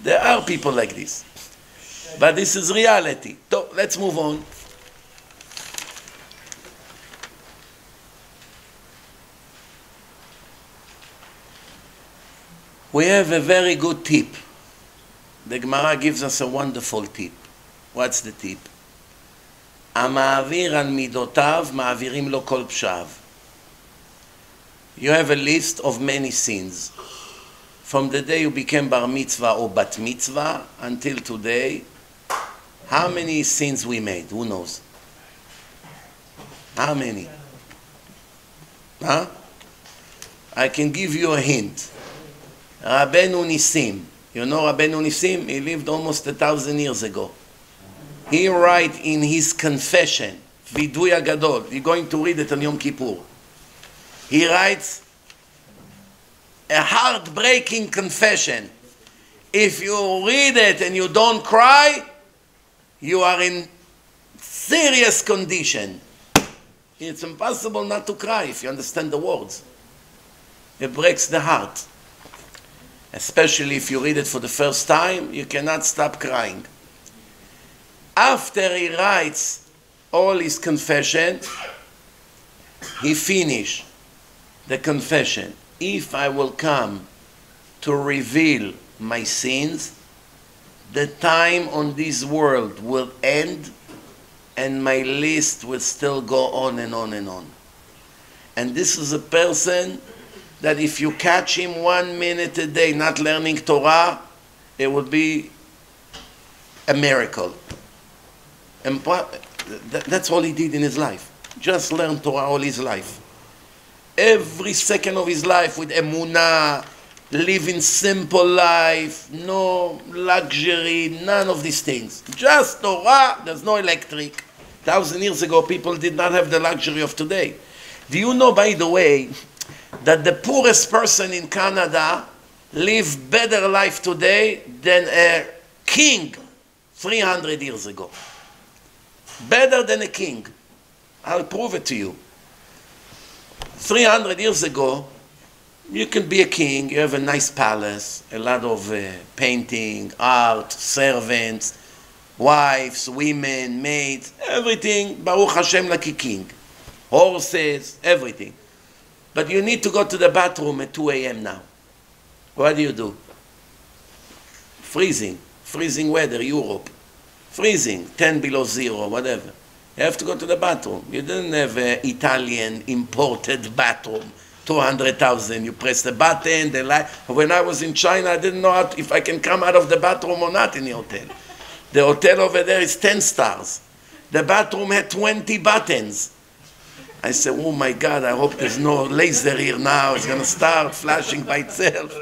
There are people like this. But this is reality. So let's move on. We have a very good tip. The Gemara gives us a wonderful tip. What's the tip? המעביר על מידותיו מעבירים לו כל פשעיו. You have a list of many sins. From the day you became bar mitzvah or bat mitzvah until today, how many sins we made? Who knows? How many? Huh? I can give you a hint. Rabbeinu Nisim. You know Rabbeinu Nisim? He lived almost 1,000 years ago. He writes in his confession, Vidui Agadol, you're going to read it on Yom Kippur. He writes a heartbreaking confession. If you read it and you don't cry, you are in serious condition. It's impossible not to cry if you understand the words. It breaks the heart. Especially if you read it for the first time, you cannot stop crying. After he writes all his confession, he finishes the confession. If I will come to reveal my sins, the time on this world will end and my list will still go on and on and on. And this is a person that if you catch him 1 minute a day not learning Torah, it would be a miracle. And that's all he did in his life. Just learn Torah all his life. Every second of his life with emunah, living simple life, no luxury, none of these things. Just Torah, there's no electric. 1,000 years ago, people did not have the luxury of today. Do you know, by the way, that the poorest person in Canada lives better life today than a king 300 years ago? Better than a king. I'll prove it to you. 300 years ago, you can be a king, you have a nice palace, a lot of painting, art, servants, wives, women, maids, everything, Baruch Hashem, like a king. Horses, everything. But you need to go to the bathroom at 2 a.m. now. What do? Freezing weather, Europe. Freezing, 10 below zero, whatever. You have to go to the bathroom. You didn't have an Italian imported bathroom, 200,000. You press the button, the light. When I was in China, I didn't know how to, if I can come out of the bathroom or not in the hotel. The hotel over there is 10 stars. The bathroom had 20 buttons. I said, oh my God, I hope there's no laser here now. It's going to start flashing by itself.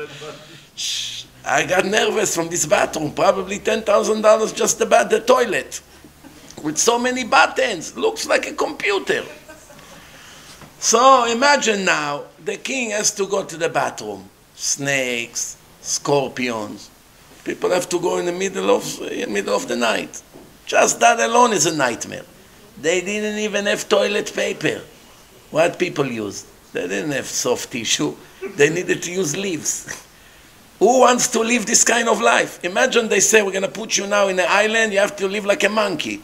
Shh. I got nervous from this bathroom. Probably $10,000 just about the toilet. With so many buttons. Looks like a computer. So imagine now, the king has to go to the bathroom. Snakes, scorpions. People have to go in the middle of the night. Just that alone is a nightmare. They didn't even have toilet paper. What people used? They didn't have soft tissue. They needed to use leaves. Who wants to live this kind of life? Imagine they say, we're going to put you now in an island. You have to live like a monkey.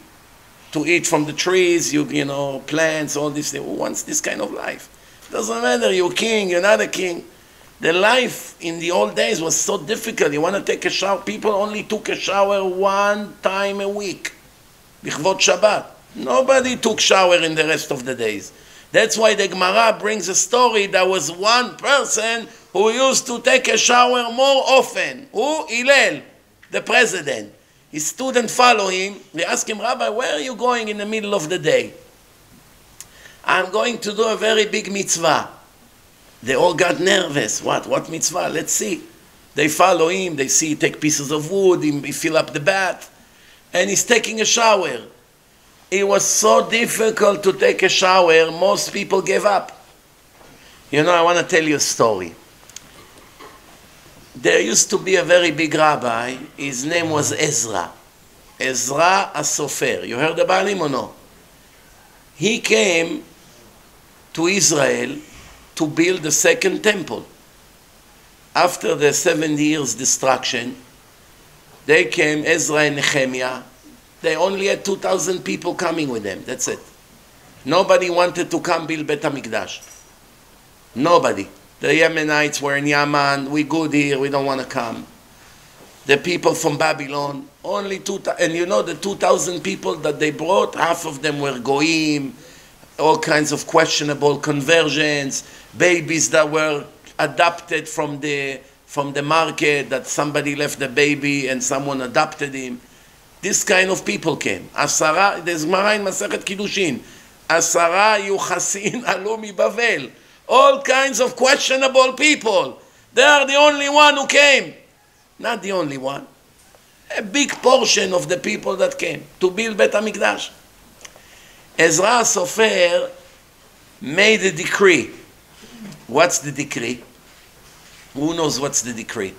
To eat from the trees, you know, plants, all this thing. Who wants this kind of life? Doesn't matter. You're king. You're not a king. The life in the old days was so difficult. You want to take a shower? People only took a shower 1 time a week. Bichvot Shabbat. Nobody took shower in the rest of the days. That's why the Gemara brings a story. There was one person who used to take a shower more often. Who? Hillel, the president. His students follow him. They ask him, Rabbi, where are you going in the middle of the day? I'm going to do a very big mitzvah. They all got nervous. What mitzvah? Let's see. They follow him, they see he take pieces of wood, he fill up the bath, and he's taking a shower. It was so difficult to take a shower, most people gave up. You know, I want to tell you a story. There used to be a very big rabbi, his name was Ezra. Ezra HaSofer. You heard about him or no? He came to Israel to build the second temple. After the 7 years destruction, they came, Ezra and Nehemiah. They only had 2,000 people coming with them. That's it. Nobody wanted to come build Bet HaMikdash. Nobody. The Yemenites were in Yaman. We're good here. We don't want to come. The people from Babylon, only 2,000. And you know the 2,000 people that they brought, half of them were goyim, all kinds of questionable conversions, babies that were adopted from the market, that somebody left the baby and someone adopted him. This kind of people came. Asara, there's Gemara in Masechet Kiddushin. Asara Yuchasin alu mi Bavel. All kinds of questionable people. They are the only one who came. Not the only one. A big portion of the people that came to build Bet HaMikdash. Ezra HaSofer made a decree. What's the decree? Who knows what's the decree?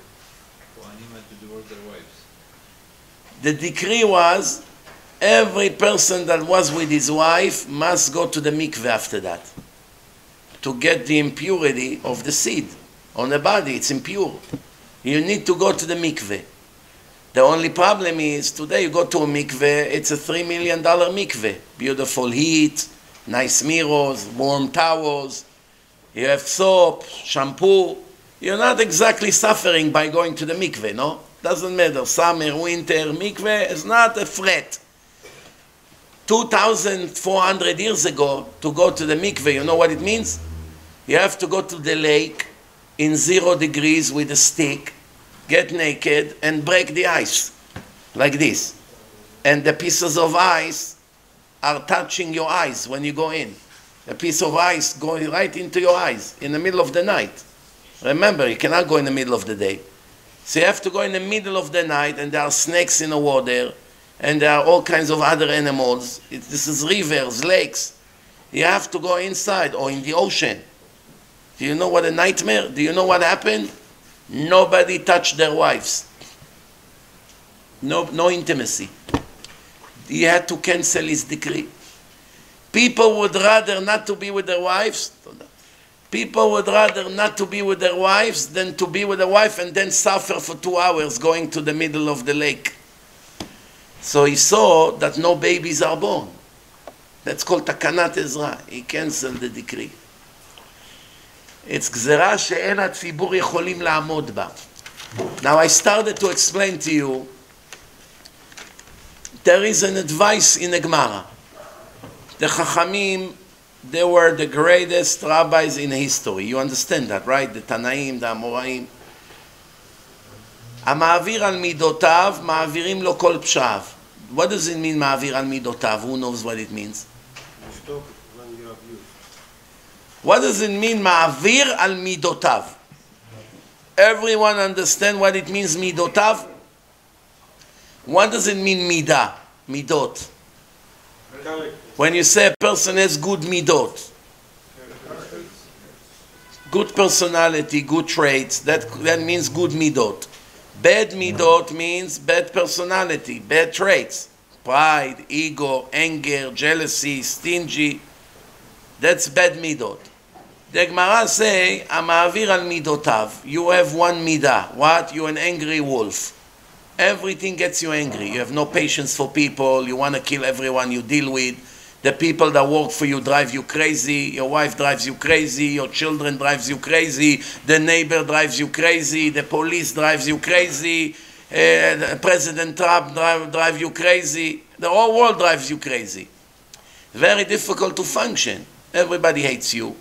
The decree was every person that was with his wife must go to the mikveh after that to get the impurity of the seed on the body. It's impure. You need to go to the mikveh. The only problem is today you go to a mikveh, it's a $3 million mikveh. Beautiful heat, nice mirrors, warm towels, you have soap, shampoo. You're not exactly suffering by going to the mikveh, no? Doesn't matter, summer, winter, mikveh is not a threat. 2,400 years ago, to go to the mikveh, you know what it means? You have to go to the lake in 0 degrees with a stick, get naked, and break the ice, like this. And the pieces of ice are touching your eyes when you go in. A piece of ice going right into your eyes in the middle of the night. Remember, you cannot go in the middle of the day. So you have to go in the middle of the night, and there are snakes in the water, and there are all kinds of other animals. This is rivers, lakes. You have to go inside or in the ocean. Do you know what a nightmare? Do you know what happened? Nobody touched their wives. No intimacy. He had to cancel his decree. People would rather not to be with their wives. People would rather not to be with their wives than to be with a wife and then suffer for 2 hours going to the middle of the lake. So he saw that no babies are born. That's called Takanat Ezra. He canceled the decree. It's Gzera she'en hatzibur yecholim la'amod ba. Now I started to explain to you, there is an advice in the Gemara. The Chachamim, they were the greatest rabbis in history. You understand that, right? The Tanaim, the Amoraim. Ma'avir al midotav, ma'avirim lo kol pshav. What does it mean, ma'avir al midotav? Who knows what it means? You stop when you abuse. What does it mean, ma'avir al midotav? Everyone understand what it means, midotav? What does it mean, midah? Midot. When you say a person has good midot, good personality, good traits, that means good midot. Bad midot means bad personality, bad traits. Pride, ego, anger, jealousy, stingy. That's bad midot. The Gemara say, "Amavir al midotav." You have one midah. What? You're an angry wolf. Everything gets you angry. You have no patience for people. You want to kill everyone you deal with. The people that work for you drive you crazy. Your wife drives you crazy. Your children drives you crazy. The neighbor drives you crazy. The police drives you crazy. President Trump drives you crazy. The whole world drives you crazy. Very difficult to function. Everybody hates you.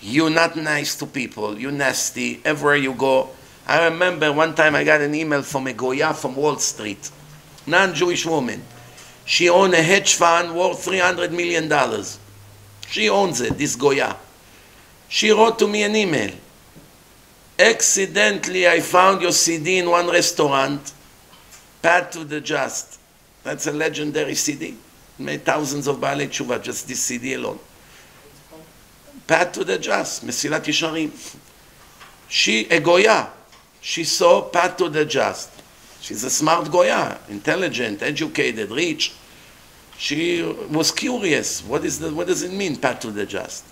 You're not nice to people. You're nasty. Everywhere you go. I remember one time I got an email from a Goya from Wall Street, non-Jewish woman. She owned a hedge fund worth $300 million. She owns it, this Goya. She wrote to me an email. Accidentally, I found your CD in one restaurant, Path to the Just. That's a legendary CD. Made thousands of Baalei Tshuva, just this CD alone. Path to the Just, Mesilat Yesharim. She, a Goya, she saw Path to the Just. She's a smart Goya, intelligent, educated, rich. She was curious. What does it mean, Path to the Just?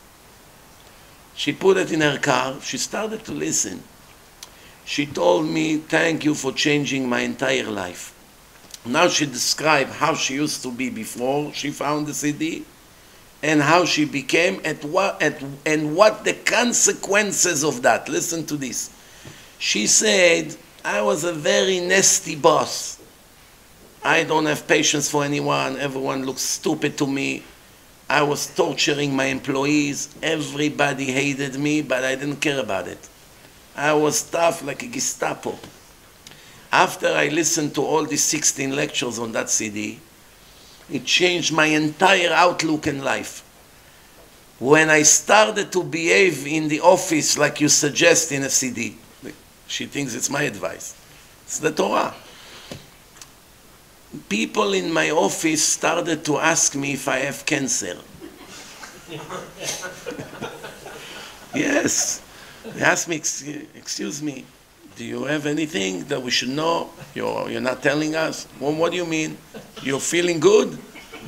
She put it in her car. She started to listen. She told me, thank you for changing my entire life. Now she described how she used to be before she found the CD and how she became and what the consequences of that. Listen to this. She said, I was a very nasty boss. I don't have patience for anyone. Everyone looks stupid to me. I was torturing my employees. Everybody hated me, but I didn't care about it. I was tough like a Gestapo. After I listened to all these 16 lectures on that CD, it changed my entire outlook in life. When I started to behave in the office like you suggest in a CD, she thinks it's my advice. It's the Torah. People in my office started to ask me if I have cancer. Yes. They asked me, excuse me, do you have anything that we should know? You're not telling us? Well, what do you mean? You're feeling good?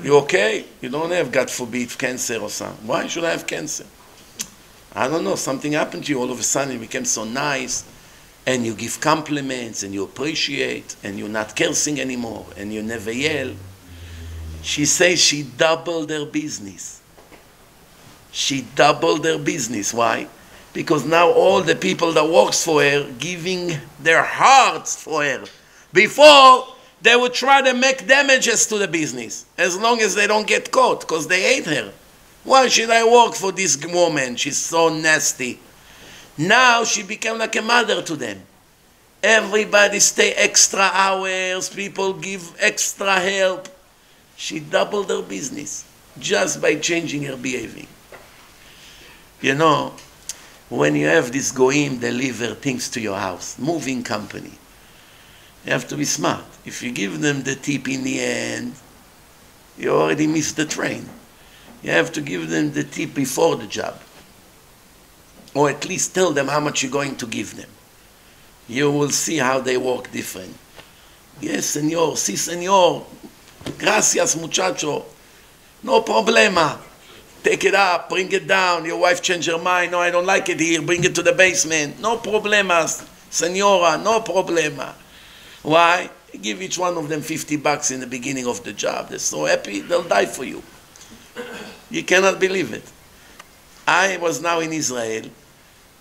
You're okay? You don't have, God forbid, cancer or something. Why should I have cancer? I don't know. Something happened to you. All of a sudden, you became so nice. And you give compliments, and you appreciate, and you're not cursing anymore, and you never yell. She says she doubled her business. She doubled her business. Why? Because now all the people that works for her giving their hearts for her. Before, they would try to make damages to the business, as long as they don't get caught, because they hate her. Why should I work for this woman? She's so nasty. Now she became like a mother to them. Everybody stay extra hours, people give extra help. She doubled her business just by changing her behavior. You know, when you have this goyim deliver things to your house, moving company, you have to be smart. If you give them the tip in the end, you already missed the train. You have to give them the tip before the job. Or at least tell them how much you're going to give them. You will see how they work different. Yes, senor. Si, senor. Gracias, muchacho. No problema. Take it up. Bring it down. Your wife changed her mind. No, I don't like it here. Bring it to the basement. No problemas, senora. No problema. Why? You give each one of them $50 in the beginning of the job. They're so happy, they'll die for you. You cannot believe it. I was now in Israel.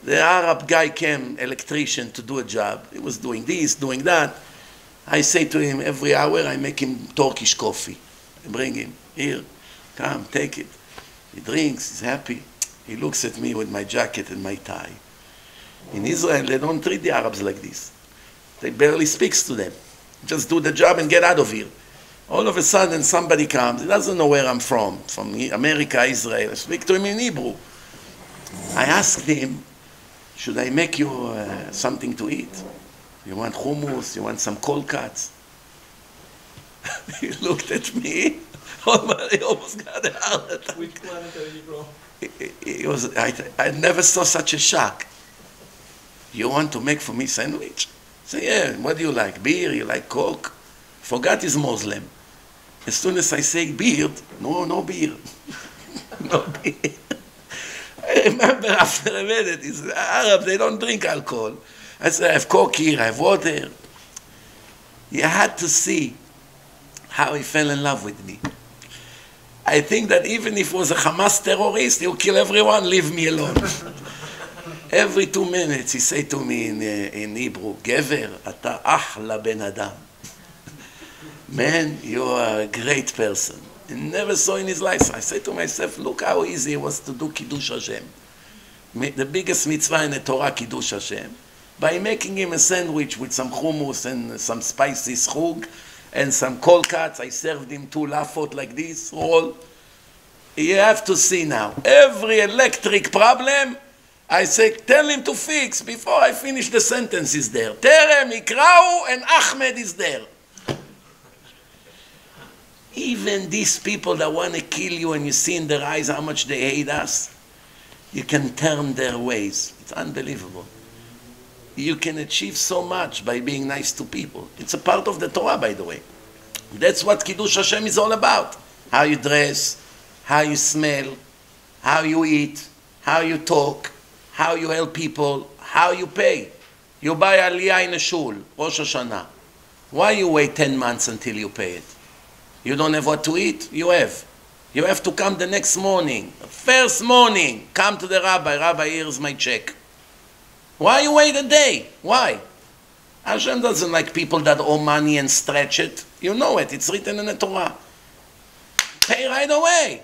The Arab guy came, electrician, to do a job. He was doing this, doing that. I say to him, every hour I make him Turkish coffee. I bring him here. Come, take it. He drinks, he's happy. He looks at me with my jacket and my tie. In Israel, they don't treat the Arabs like this. They barely speak to them. Just do the job and get out of here. All of a sudden, somebody comes. He doesn't know where I'm from America, Israel. I speak to him in Hebrew. I asked him, should I make you something to eat? You want hummus? You want some cold cuts? He looked at me. He almost got a heart attack. Which planet are you from? I never saw such a shock. You want to make for me sandwich? I said, yeah, what do you like? Beer? You like Coke? Forgot he's Muslim. As soon as I say beer, no beer. No beer. I remember after a minute, it's Arab, they don't drink alcohol. I said, I have Coke here, I have water. You had to see how he fell in love with me. I think that even if he was a Hamas terrorist, he would kill everyone, leave me alone. Every 2 minutes, he said to me in Hebrew, Gever, ata achla ben adam. Man, you are a great person. He never saw in his life. So I said to myself, look how easy it was to do Kiddush Hashem. The biggest mitzvah in the Torah, Kiddush Hashem. By making him a sandwich with some hummus and some spicy schug and some cold cuts, I served him 2 lafot like this, roll. You have to see now. Every electric problem, I say, tell him to fix before I finish the sentence is there. Terem, Ikrau, and Ahmed is there. Even these people that want to kill you and you see in their eyes how much they hate us, you can turn their ways. It's unbelievable. You can achieve so much by being nice to people. It's a part of the Torah, by the way. That's what Kiddush Hashem is all about. How you dress, how you smell, how you eat, how you talk, how you help people, how you pay. You buy aliyah in a shul, Rosh Hashanah. Why you wait 10 months until you pay it? You don't have what to eat? You have. You have to come the next morning. The first morning, come to the rabbi. Rabbi, here's my check. Why you wait a day? Why? Hashem doesn't like people that owe money and stretch it. You know it. It's written in the Torah. Pay right away.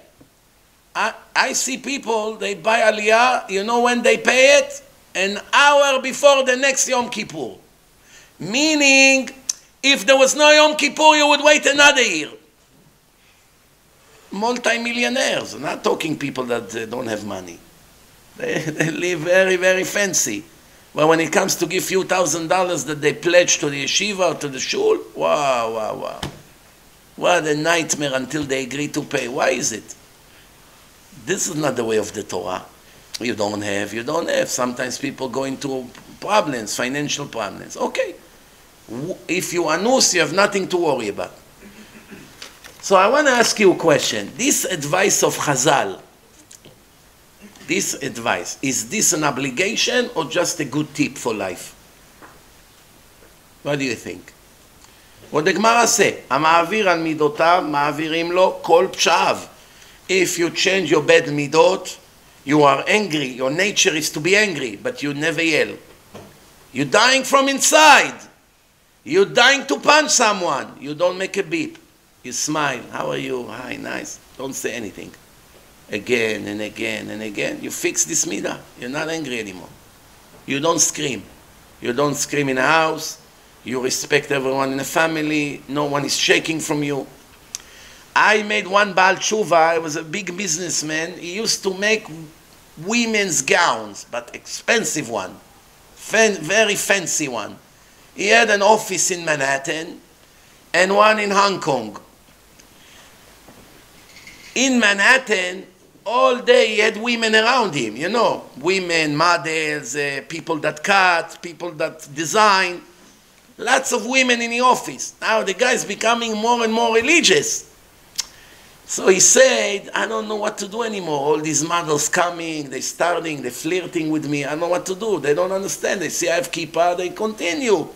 I see people, they buy aliyah, you know when they pay it? An hour before the next Yom Kippur. Meaning, if there was no Yom Kippur, you would wait another year. Multi-millionaires, not talking people that don't have money. They live very, very fancy. But when it comes to give few $1,000s that they pledge to the yeshiva or to the shul, wow, wow, wow. What a nightmare until they agree to pay. Why is it? This is not the way of the Torah. You don't have, you don't have. Sometimes people go into problems, financial problems. Okay. If you anus, you have nothing to worry about. So I want to ask you a question. This advice of Chazal, this advice, is this an obligation or just a good tip for life? What do you think? What the Gemara say? Ama'avir al midotav, ma'avirim lo kol psha'av. If you change your bad midot, you are angry. Your nature is to be angry, but you never yell. You're dying from inside. You're dying to punch someone. You don't make a beep. You smile. How are you? Hi, nice. Don't say anything. Again and again and again. You fix this midah. You're not angry anymore. You don't scream. You don't scream in the house. You respect everyone in the family. No one is shaking from you. I made one Baal Tshuva. He was a big businessman. He used to make women's gowns, but expensive one. Very fancy one. He had an office in Manhattan and one in Hong Kong. In Manhattan, all day he had women around him, you know, women, models, people that cut, people that design. Lots of women in the office. Now the guy's becoming more and more religious. So he said, I don't know what to do anymore. All these models coming, they're starting, they're flirting with me. I don't know what to do. They don't understand. They see I have kippah, they continue.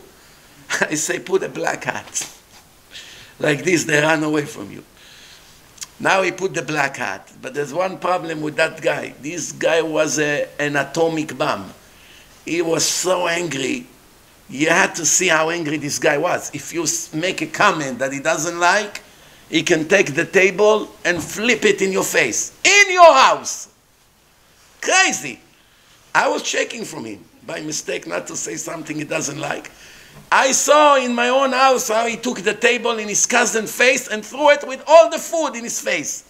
I say, put a black hat. Like this, they run away from you. Now he put the black hat. But there's one problem with that guy. This guy was an atomic bomb. He was so angry. You had to see how angry this guy was. If you make a comment that he doesn't like, he can take the table and flip it in your face. In your house. Crazy. I was shaking from him. By mistake not to say something he doesn't like. I saw in my own house how he took the table in his cousin's face and threw it with all the food in his face.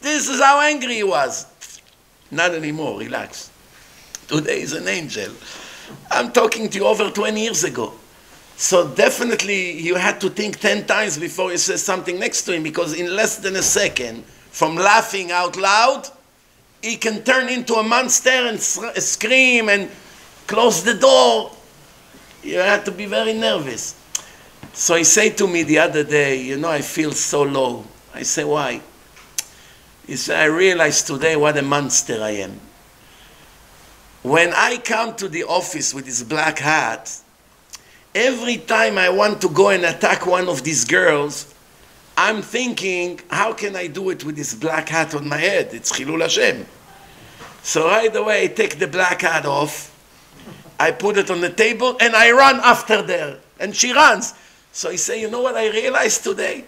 This is how angry he was. Not anymore. Relax. Today is an angel. I'm talking to you over 20 years ago. So definitely you had to think 10 times before you say something next to him, because in less than a second, from laughing out loud, he can turn into a monster and scream and close the door. You had to be very nervous. So he said to me the other day, you know, I feel so low. I say, why? He said, I realized today what a monster I am. When I come to the office with this black hat, every time I want to go and attack one of these girls, I'm thinking, how can I do it with this black hat on my head? It's Chilul Hashem. So right away, I take the black hat off, I put it on the table, and I run after her. And she runs. So I say, you know what I realized today?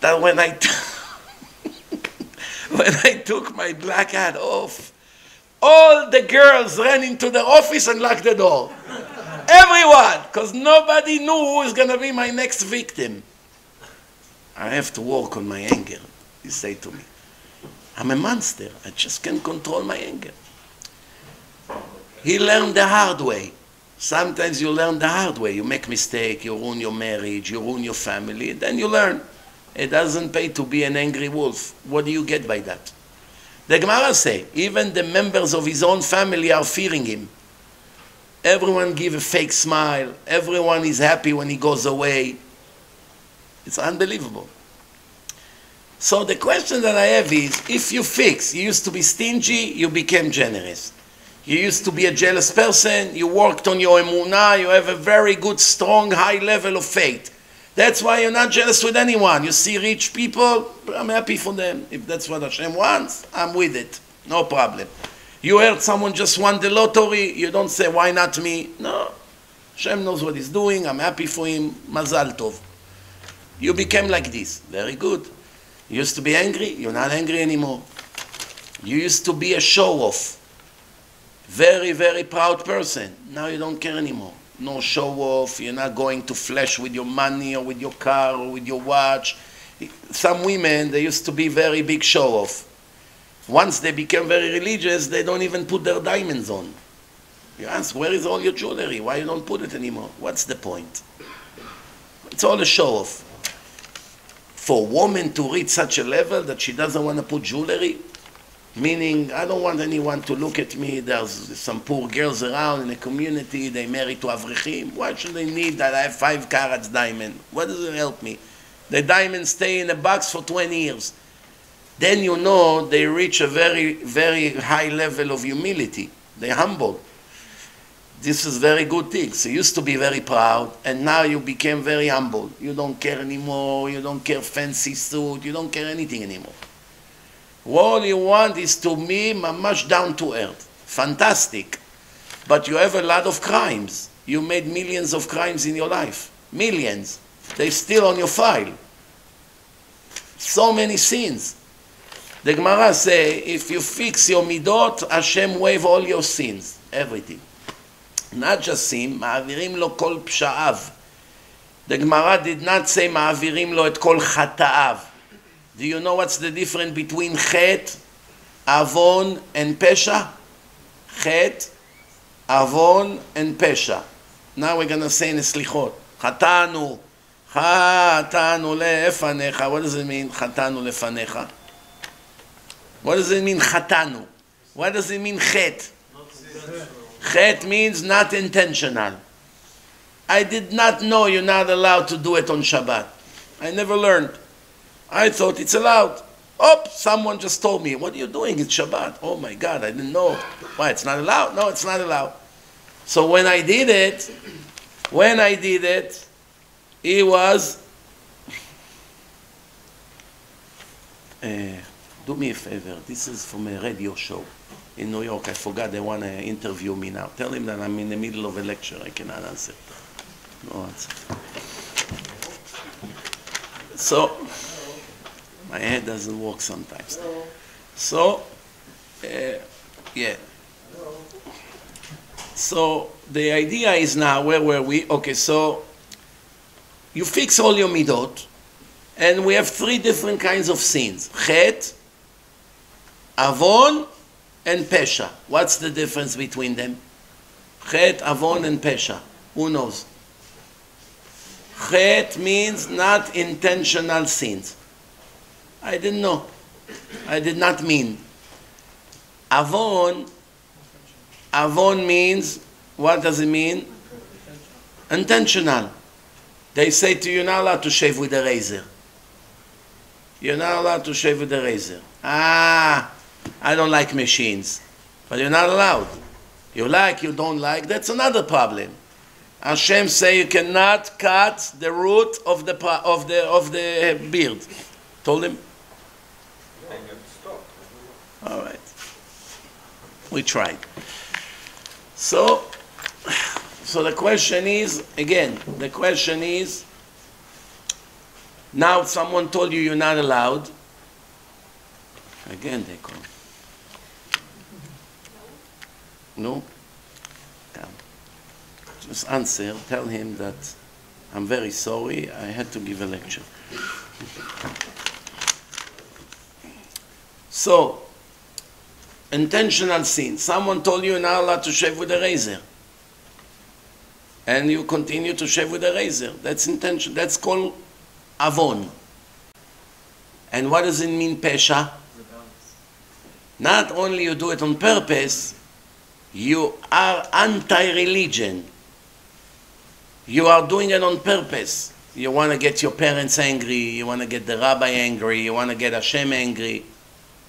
That when I, when I took my black hat off, all the girls ran into the office and locked the door. Everyone, because nobody knew who was going to be my next victim. I have to work on my anger, he said to me. I'm a monster. I just can't control my anger. He learned the hard way. Sometimes you learn the hard way. You make mistake, you ruin your marriage, you ruin your family, then you learn. It doesn't pay to be an angry wolf. What do you get by that? The Gemara say, even the members of his own family are fearing him. Everyone give a fake smile. Everyone is happy when he goes away. It's unbelievable. So the question that I have is, if you fix, you used to be stingy, you became generous. You used to be a jealous person, you worked on your emunah, you have a very good, strong, high level of faith. That's why you're not jealous with anyone. You see rich people, I'm happy for them. If that's what Hashem wants, I'm with it. No problem. You heard someone just won the lottery, you don't say, why not me? No. Hashem knows what he's doing, I'm happy for him. Mazal tov. You became like this. Very good. You used to be angry, you're not angry anymore. You used to be a show-off. Very, very proud person. Now you don't care anymore. No show-off, you're not going to flash with your money or with your car or with your watch. Some women, they used to be very big show-off. Once they became very religious, they don't even put their diamonds on. You ask, where is all your jewelry? Why you don't put it anymore? What's the point? It's all a show-off. For a woman to reach such a level that she doesn't want to put jewelry, meaning, I don't want anyone to look at me. There's some poor girls around in the community. They marry to Avrichim. Why should they need that? I have 5 carats diamond. What does it help me? The diamonds stay in a box for 20 years. Then you know they reach a very, very high level of humility. They're humble. This is very good thing. So you used to be very proud, and now you became very humble. You don't care anymore. You don't care fancy suit. You don't care anything anymore. All you want is to be mamash down to earth. Fantastic. But you have a lot of crimes. You made millions of crimes in your life. Millions. They're still on your file. So many sins. The Gemara say, if you fix your midot, Hashem waive all your sins. Everything. Not just sin, ma'avirim lo kol psha'av. The Gemara did not say ma'avirim lo et kol chata'av. Do you know what's the difference between chet, avon, and pesha? Chet, avon, and pesha. Now we're going to say in the slichot. Chatanu lefanecha. What does it mean, chatanu lefanecha? What does it mean, chatanu? What does it mean, chet? Chet means not intentional. I did not know you're not allowed to do it on Shabbat. I never learned. I thought it's allowed. Oh, someone just told me, what are you doing? It's Shabbat. Oh my God, I didn't know. Why, it's not allowed? No, it's not allowed. So when I did it, it was, do me a favor, this is from a radio show in New York. I forgot they want to interview me now. Tell him that I'm in the middle of a lecture. I cannot answer. No answer. So, my head doesn't work sometimes. No. So, yeah. No. So, the idea is now, where were we? Okay, so, you fix all your midot, and we have 3 different kinds of sins. Chet, avon, and pesha. What's the difference between them? Chet, avon, and pesha. Who knows? Chet means not intentional sins. I didn't know. I did not mean. Avon means, what does it mean? Intentional. They say to you, you're not allowed to shave with a razor. You're not allowed to shave with a razor. I don't like machines. But you're not allowed. You like, you don't like, that's another problem. Hashem say you cannot cut the root of the beard. Told him? All right. We tried. So the question is, again, the question is, now someone told you you're not allowed. Again, they come. No? Come. Just answer. Tell him that I'm very sorry. I had to give a lecture. So, intentional sin. Someone told you you're not allowed to shave with a razor, and you continue to shave with a razor. That's intention. That's called avon. And what does it mean, pesha? Not only you do it on purpose, you are anti-religion. You are doing it on purpose. You want to get your parents angry, you want to get the rabbi angry, you want to get Hashem angry.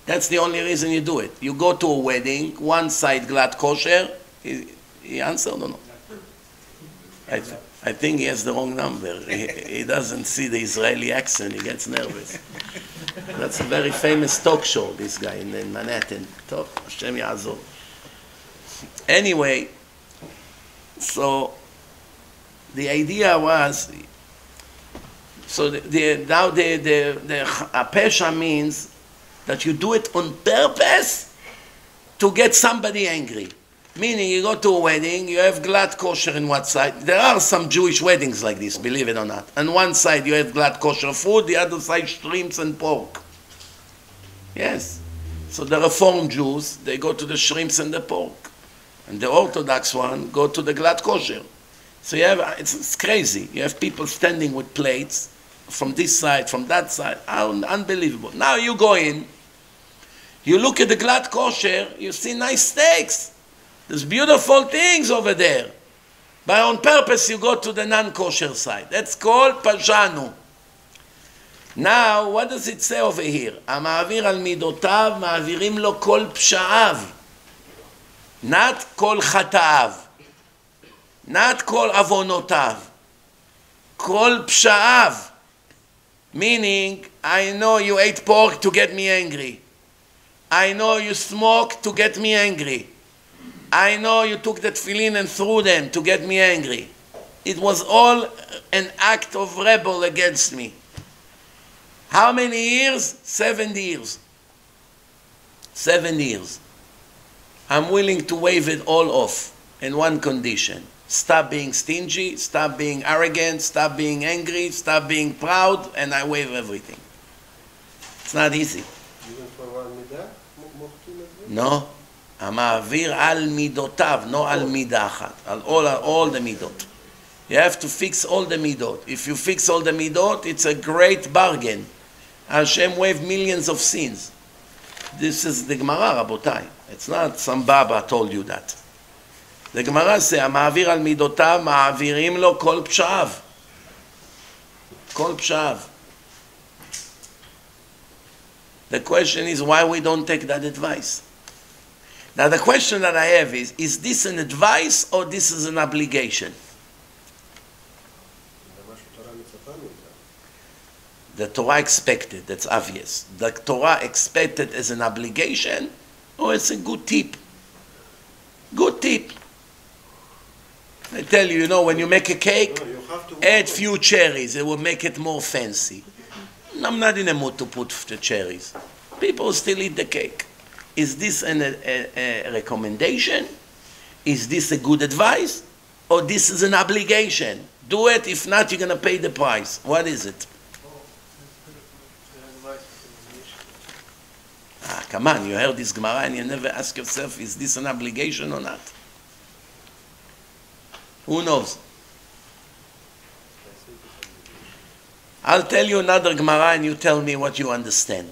That's the only reason you do it. You go to a wedding, one side glad kosher. He answered or not? I think he has the wrong number. He doesn't see the Israeli accent, he gets nervous. That's a very famous talk show, this guy in Manhattan. Hashem Ya'azor. Anyway, so the idea was, so the pesha means that you do it on purpose to get somebody angry. Meaning, you go to a wedding, you have glad kosher in one side. There are some Jewish weddings like this, believe it or not. On one side you have glad kosher food, the other side shrimps and pork. Yes. So the Reform Jews, they go to the shrimps and the pork. And the Orthodox one go to the glad kosher. So you have, it's crazy. You have people standing with plates from this side, from that side. Unbelievable. Now you go in, you look at the glad kosher, you see nice steaks. There's beautiful things over there. But on purpose, you go to the non-kosher side. That's called Pashanu. Now, what does it say over here? Ama'avir al midotav, ma'avirim lo kol psha'av. Not kol chata'av. Not kol avonotav. Kol psha'av. Meaning, I know you ate pork to get me angry. I know you smoked to get me angry. I know you took the tefillin and threw them to get me angry. It was all an act of rebel against me. How many years? 7 years. 7 years. I'm willing to waive it all off in one condition. Stop being stingy, stop being arrogant, stop being angry, stop being proud, and I waive everything. It's not easy. Even for one midah? No. המעביר על מידותיו, לא על מידה אחת, על all the midot. You have to fix all the midot. If you fix all the midot, it's a great bargain. Hashem waived millions of sins. This is the Gemara, Rabotai. It's not some Baba told you that. The Gemara says, המעביר על מידותיו, מעבירים לו כל פשעיו. כל פשעיו. The question is why we don't take that advice. Now the question that I have is this an advice or this is an obligation? The Torah expected, that's obvious. The Torah expected as an obligation or it's a good tip? Good tip. I tell you, you know, when you make a cake, add few cherries. It will make it more fancy. I'm not in a mood to put the cherries. People still eat the cake. Is this a recommendation? Is this a good advice? Or this is an obligation? Do it, if not, you're going to pay the price. What is it? Ah, come on, you heard this Gemara and you never ask yourself, is this an obligation or not? Who knows? I'll tell you another Gemara and you tell me what you understand.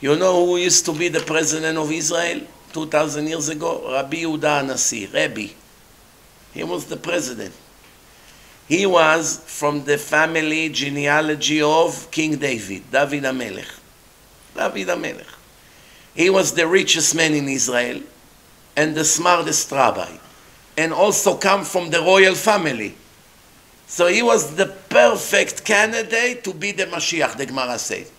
You know who used to be the president of Israel 2,000 years ago? Rabbi Yehuda HaNasi, Rabbi. He was the president. He was from the family genealogy of King David, David HaMelech. David HaMelech. He was the richest man in Israel and the smartest rabbi, and also come from the royal family. So he was the perfect candidate to be the Mashiach, the Gemara says.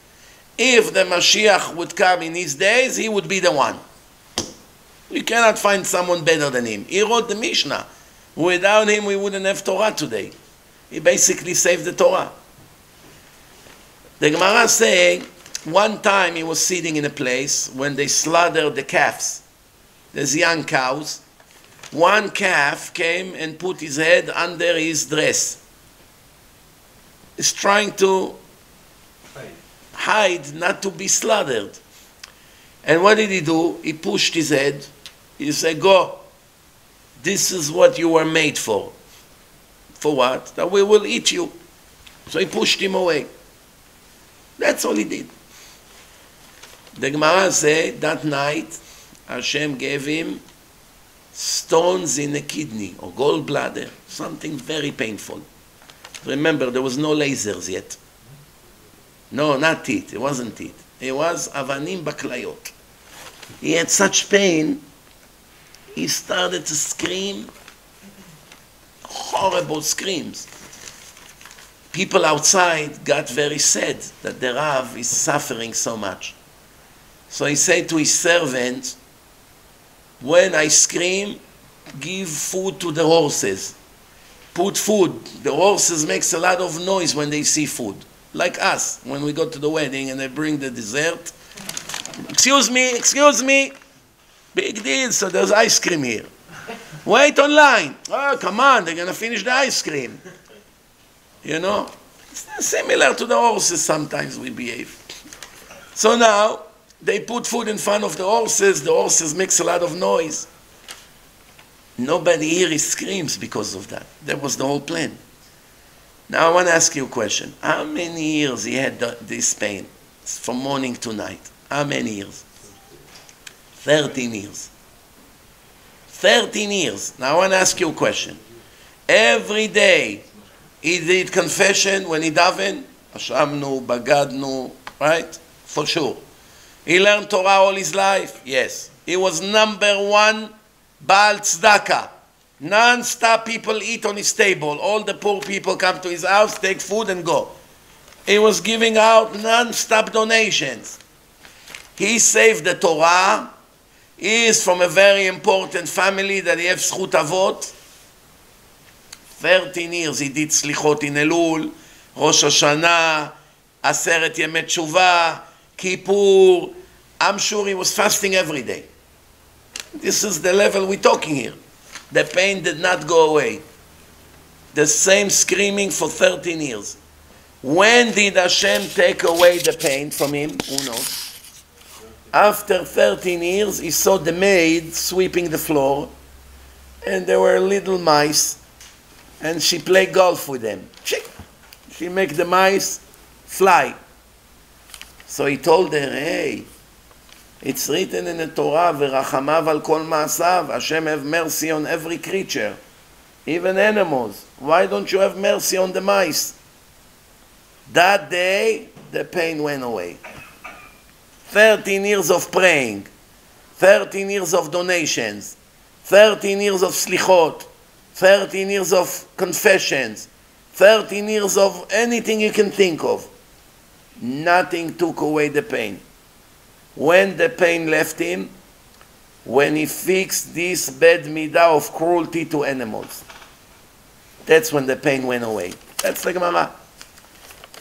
If the Mashiach would come in his days, he would be the one. You cannot find someone better than him. He wrote the Mishnah. Without him, we wouldn't have Torah today. He basically saved the Torah. The Gemara says, one time he was sitting in a place when they slaughtered the calves. There's young cows. One calf came and put his head under his dress. He's trying to hide, not to be slaughtered. And what did he do? He pushed his head. He said, go. This is what you were made for. For what? That we will eat you. So he pushed him away. That's all he did. The Gemara said that night Hashem gave him stones in the kidney or gallbladder, something very painful. Remember, there was no lasers yet. No, not it. It wasn't it. It was avanim baklayot. He had such pain, he started to scream, horrible screams. People outside got very sad that the Rav is suffering so much. So he said to his servant, when I scream, give food to the horses. Put food. The horses makes a lot of noise when they see food. Like us, when we go to the wedding and they bring the dessert. Excuse me, big deal, so there's ice cream here. Wait online. Oh, come on, they're going to finish the ice cream. You know, it's similar to the horses sometimes we behave. So now, they put food in front of the horses makes a lot of noise. Nobody here screams because of that. That was the whole plan. Now I want to ask you a question. How many years he had this pain? From morning to night. How many years? 13 years. 13 years. Now I want to ask you a question. Every day he did confession when he davened. Ashamnu, bagadnu, right? For sure. He learned Torah all his life. Yes. He was #1 Baal Tzedakah. Non-stop people eat on his table. All the poor people come to his house, take food and go. He was giving out non-stop donations. He saved the Torah. He is from a very important family that he has Zchut Avot. 13 years he did Slichot in Elul, Rosh Hashanah, Aseret Yemei Teshuvah, Kippur. I'm sure he was fasting every day. This is the level we're talking here. The pain did not go away. The same screaming for 13 years. When did Hashem take away the pain from him? Who knows? After 13 years, he saw the maid sweeping the floor, and there were little mice, and she played golf with them. She made the mice fly. So he told her, hey, it's written in the Torah, V'rachamav al kol ma'asav, Hashem have mercy on every creature, even animals. Why don't you have mercy on the mice? That day, the pain went away. 13 years of praying, 13 years of donations, 13 years of slichot, 13 years of confessions, 13 years of anything you can think of. Nothing took away the pain. When the pain left him, when he fixed this bad midah of cruelty to animals. That's when the pain went away. That's the Gemara.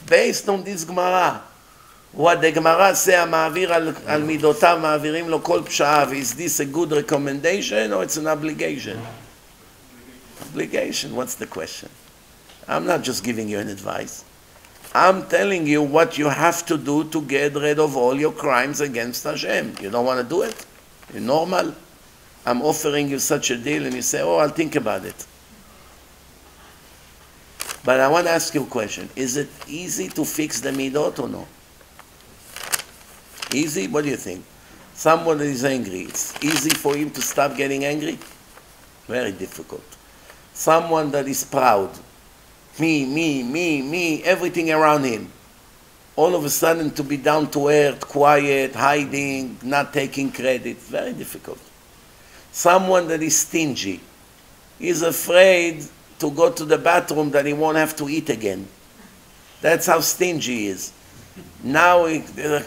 Based on this Gemara, what the Gemara says, "Ma'avir al midotav ma'avirim lo kol psha'av." Is this a good recommendation or it's an obligation? Obligation. What's the question? I'm not just giving you an advice. I'm telling you what you have to do to get rid of all your crimes against Hashem. You don't want to do it? You're normal. I'm offering you such a deal and you say, oh, I'll think about it. But I want to ask you a question. Is it easy to fix the midot or no? Easy? What do you think? Someone is angry. It's easy for him to stop getting angry? Very difficult. Someone that is proud. Me, me, me, me, everything around him. All of a sudden to be down to earth, quiet, hiding, not taking credit. Very difficult. Someone that is stingy. He's afraid to go to the bathroom that he won't have to eat again. That's how stingy he is. Now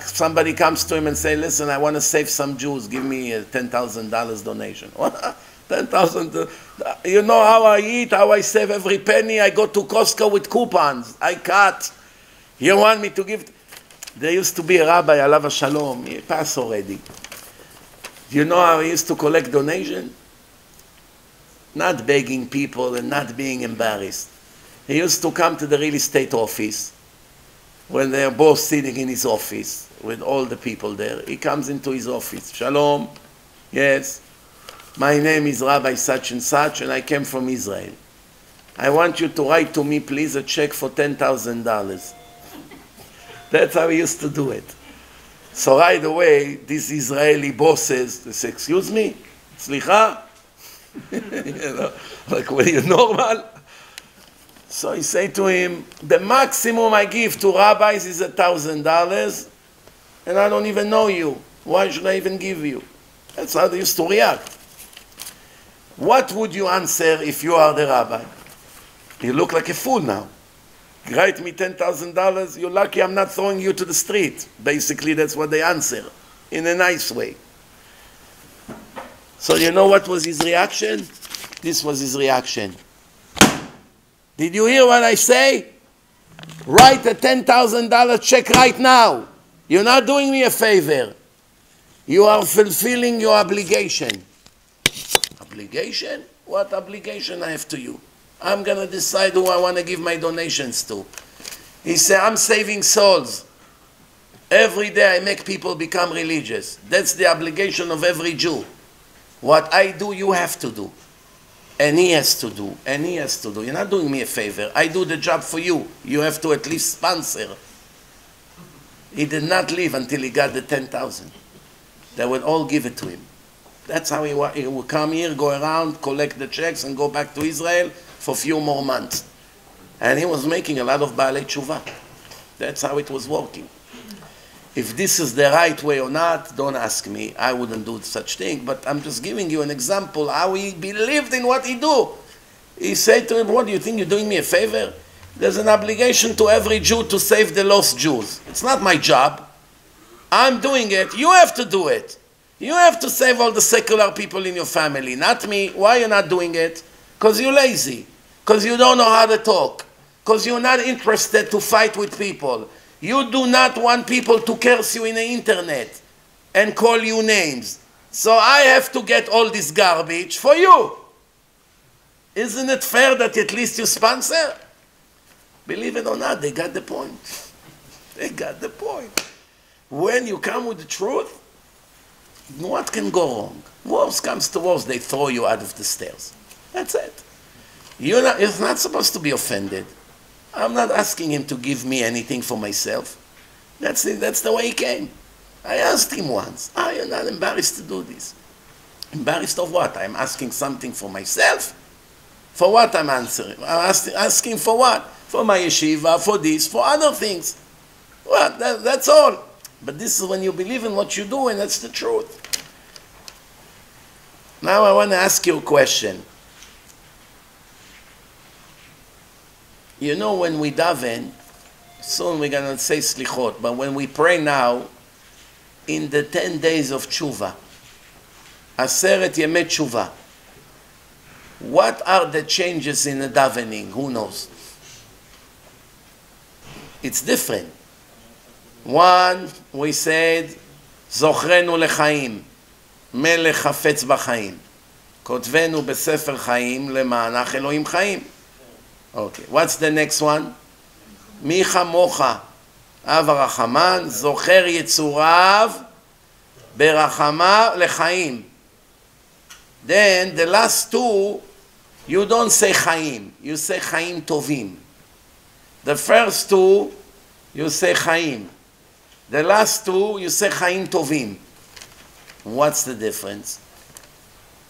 somebody comes to him and says, listen, I want to save some Jews. Give me a $10,000 donation. 10,000. You know how I eat, how I save every penny. I go to Costco with coupons. I cut. You want me to give? There used to be a rabbi, Alav HaShalom. He passed already. You know how he used to collect donation? Not begging people and not being embarrassed. He used to come to the real estate office when their boss sitting in his office with all the people there. He comes into his office. Shalom. Yes. My name is Rabbi such and such, and I came from Israel. I want you to write to me, please, a check for $10,000. That's how we used to do it. So right away, these Israeli bosses, they say, excuse me? Slicha? You know, like, were you normal? So he said to him, the maximum I give to rabbis is $1,000, and I don't even know you. Why should I even give you? That's how they used to react. What would you answer if you are the rabbi? You look like a fool now. Write me $10,000, you're lucky I'm not throwing you to the street. Basically, that's what they answer, in a nice way. So you know what was his reaction? This was his reaction. Did you hear what I say? Write a $10,000 check right now. You're not doing me a favor. You are fulfilling your obligation. Obligation? What obligation I have to you? I'm going to decide who I want to give my donations to. He said, I'm saving souls. Every day I make people become religious. That's the obligation of every Jew. What I do, you have to do. And he has to do. And he has to do. You're not doing me a favor. I do the job for you. You have to at least sponsor. He did not leave until he got the $10,000. They would all give it to him. That's how he would come here, go around, collect the checks, and go back to Israel for a few more months. And he was making a lot of Baalei Tshuva. That's how it was working. If this is the right way or not, don't ask me. I wouldn't do such thing, but I'm just giving you an example how he believed in what he do. He said to him, what do you think, you're doing me a favor? There's an obligation to every Jew to save the lost Jews. It's not my job. I'm doing it. You have to do it. You have to save all the secular people in your family, not me. Why are you not doing it? Because you're lazy. Because you don't know how to talk. Because you're not interested to fight with people. You do not want people to curse you in the internet and call you names. So I have to get all this garbage for you. Isn't it fair that at least you sponsor? Believe it or not, they got the point. They got the point. When you come with the truth, what can go wrong? Worst comes to worst, they throw you out of the stairs. That's it. You're not supposed to be offended. I'm not asking him to give me anything for myself. That's the way he came. I asked him once, oh, you're not embarrassed to do this. Embarrassed of what? I'm asking something for myself? For what I'm answering? I'm asking for what? For my yeshiva, for this, for other things. Well, that's all. But this is when you believe in what you do, and that's the truth. Now I want to ask you a question. You know, when we daven, soon we're going to say slichot, but when we pray now, in the 10 days of tshuva, aseret yemei tshuva, what are the changes in the davening? Who knows? It's different. One, we said, Zochrenu lechaim, melech hafetz b'chaim, kotvenu b'sefer chaim, lemanach Elohim chaim. Okay, what's the next one? Micha mocha, Av Rachaman, Zocher Yitzurav, Berachama lechaim. Then the last two, you don't say chaim, you say chaim tovim. The first two, you say chaim. The last two, you say chaim tovim. What's the difference?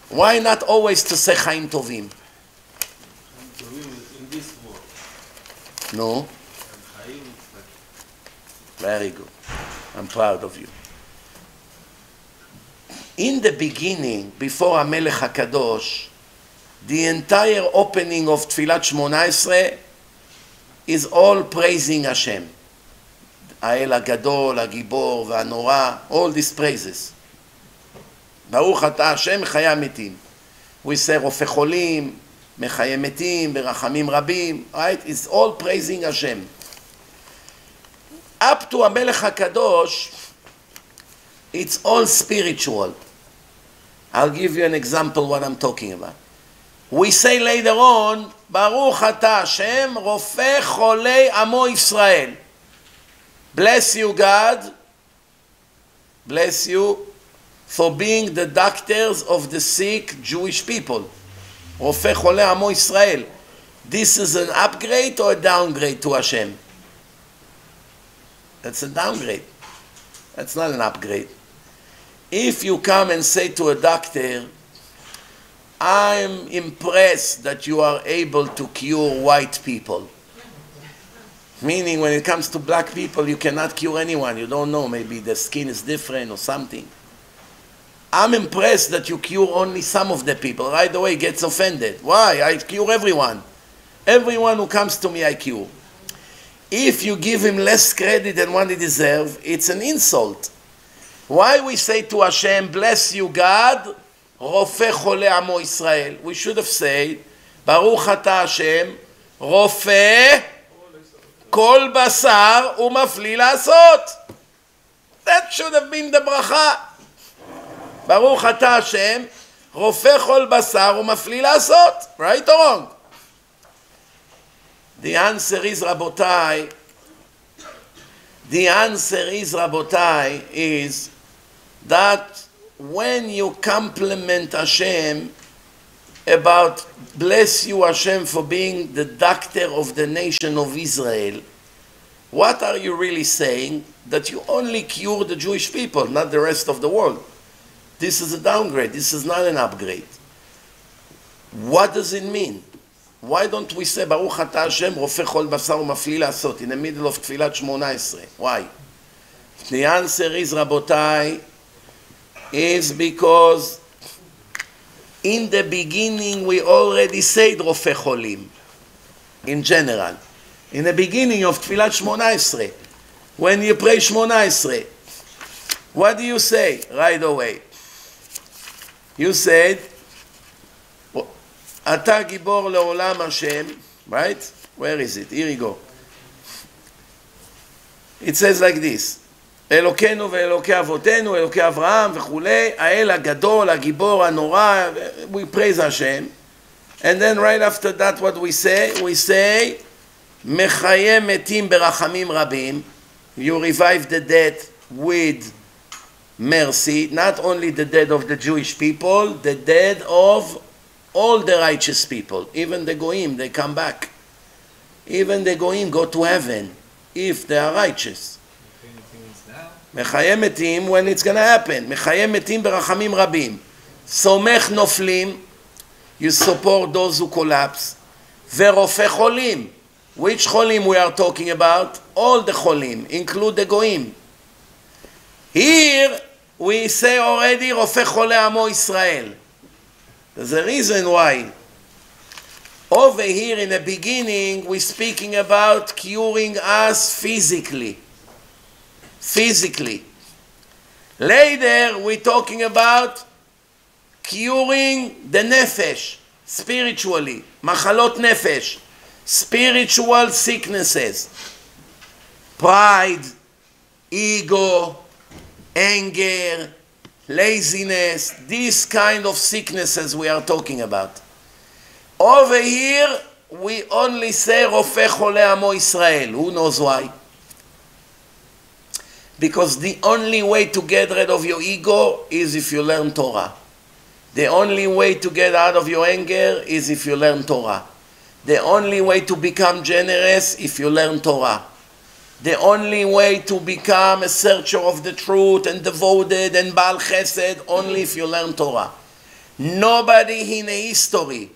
Why not always to say chaim tovim? No? Very good. I'm proud of you. In the beginning, before HaMelech HaKadosh, the entire opening of Tfilat Shmonaesrei is all praising Hashem. Ha'el HaGadol, HaGibor, VaNorah, all these praises. Baruch Atah Hashem, Mechaya Metim. We say Rofei Cholim, Mechaye Metim, Berachamim Rabim, right? It's all praising Hashem. Up to HaMelech HaKadosh, it's all spiritual. I'll give you an example what I'm talking about. We say later on, Baruch Atah Hashem, Rofei Cholei Amo Yisrael. Bless you, God, bless you, for being the doctors of the sick Jewish people. רופא חולה עמו ישראל. This is an upgrade or a downgrade to Hashem? That's a downgrade. That's not an upgrade. If you come and say to a doctor, I'm impressed that you are able to cure white people. Meaning when it comes to black people, you cannot cure anyone. You don't know, maybe the skin is different or something. I'm impressed that you cure only some of the people. Right away gets offended. Why? I cure everyone. Everyone who comes to me, I cure. If you give him less credit than what he deserves, it's an insult. Why we say to Hashem, bless you God, רופא חולה עמו ישראל. We should have said, ברוך אתה השם, רופא כל בשר ומפליא לעשות. That should have been the ברכה. ברוך אתה השם, רופא כל בשר ומפליא לעשות. Right or wrong? The answer is, Rabotai, is that when you compliment Hashem about, bless you Hashem for being the doctor of the nation of Israel, what are you really saying? That you only cure the Jewish people, not the rest of the world. This is a downgrade. This is not an upgrade. What does it mean? Why don't we say, Baruch Ata Hashem, Rofeh Chol Basar Umafli Lasot, in the middle of Tfilat 18? Why? The answer is, Rabotai, is because in the beginning we already said Rofeh Cholim, in general. In the beginning of Tfilat 18, when you pray 18, what do you say right away? You said, אתה גיבור לעולם השם, right? Where is it? Here you go. It says like this, אלוקינו ואלוקי אבותינו, אלוקי אברהם וכולי, האל הגדול, הגיבור, הנורא, we praise השם. And then right after that what we say, מחיה מתים ברחמים רבים, you revive the dead with mercy, not only the dead of the Jewish people, the dead of all the righteous people, even the goyim, they come back. Even the goyim go to heaven if they are righteous. Mechayemetim, when it's going to happen. Mechayemetim berachamim rabim. Somech noflim, you support those who collapse. Verofeh cholim. Which cholim we are talking about? All the cholim, include the goyim. Here we say already Rofeh Choleh Amo Israel. There's a reason why. Over here in the beginning, we're speaking about curing us physically. Physically. Later, we're talking about curing the nefesh, spiritually. Machalot nefesh, spiritual sicknesses. Pride, ego, anger, laziness, these kind of sicknesses we are talking about. Over here, we only say, Rofeh Choleh Amo Israel. Who knows why? Because the only way to get rid of your ego is if you learn Torah. The only way to get out of your anger is if you learn Torah. The only way to become generous is if you learn Torah. The only way to become a searcher of the truth and devoted and Baal Chesed, only if you learn Torah. Nobody in history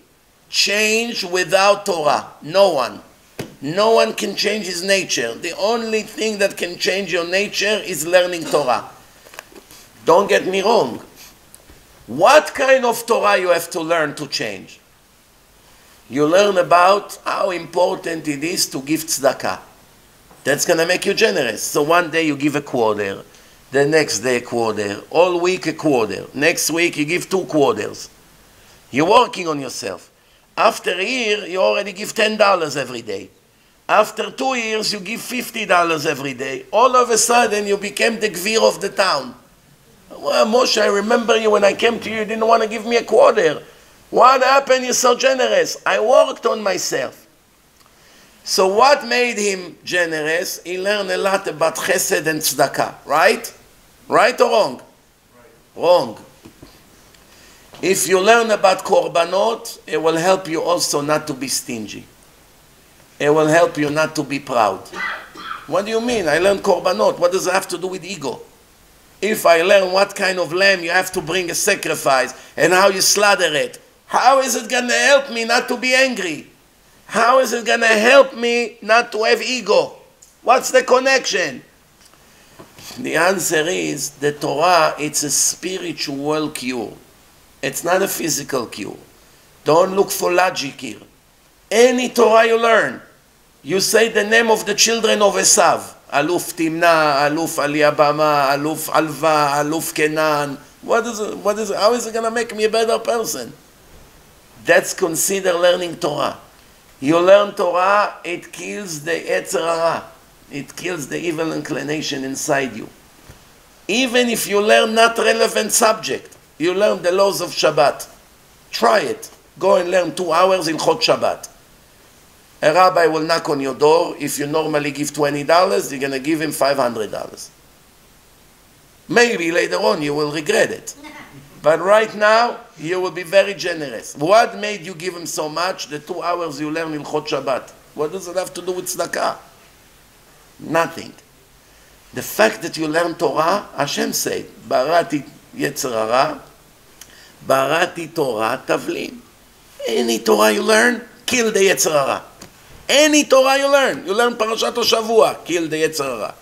changed without Torah. No one. No one can change his nature. The only thing that can change your nature is learning Torah. Don't get me wrong. What kind of Torah you have to learn to change? You learn about how important it is to give tzedakah. That's going to make you generous. So one day you give a quarter, the next day a quarter, all week a quarter, next week you give 2 quarters. You're working on yourself. After a year, you already give $10 every day. After 2 years, you give $50 every day. All of a sudden, you became the gvir of the town. Well, Moshe, I remember you when I came to you, you didn't want to give me a quarter. What happened? You're so generous. I worked on myself. So what made him generous? He learned a lot about chesed and tzedakah, right? Right or wrong? Right. Wrong. If you learn about korbanot, it will help you also not to be stingy. It will help you not to be proud. What do you mean? I learned korbanot. What does it have to do with ego? If I learn what kind of lamb you have to bring a sacrifice and how you slaughter it, how is it going to help me not to be angry? How is it going to help me not to have ego? What's the connection? The answer is the Torah, it's a spiritual cure. It's not a physical cure. Don't look for logic here. Any Torah you learn, you say the name of the children of Esav. Aluf Timna, Aluf Aliyabama, Aluf Alva, Aluf Kenan. What is it? How is it going to make me a better person? That's considered learning Torah. You learn Torah, it kills the Yetzer Hara. It kills the evil inclination inside you. Even if you learn not relevant subject, you learn the laws of Shabbat. Try it. Go and learn 2 hours in Chot Shabbat. A rabbi will knock on your door. If you normally give $20, you're going to give him $500. Maybe later on you will regret it. But right now, you will be very generous. What made you give him so much? The 2 hours you learn in Chot Shabbat. What does it have to do with tzedakah? Nothing. The fact that you learn Torah, Hashem said, Barati Yetzer Hara, Barati Torah Tavlin. Any Torah you learn, kill the Yetzer Hara. Any Torah you learn Parashat Shavua, kill the Yetzer Hara.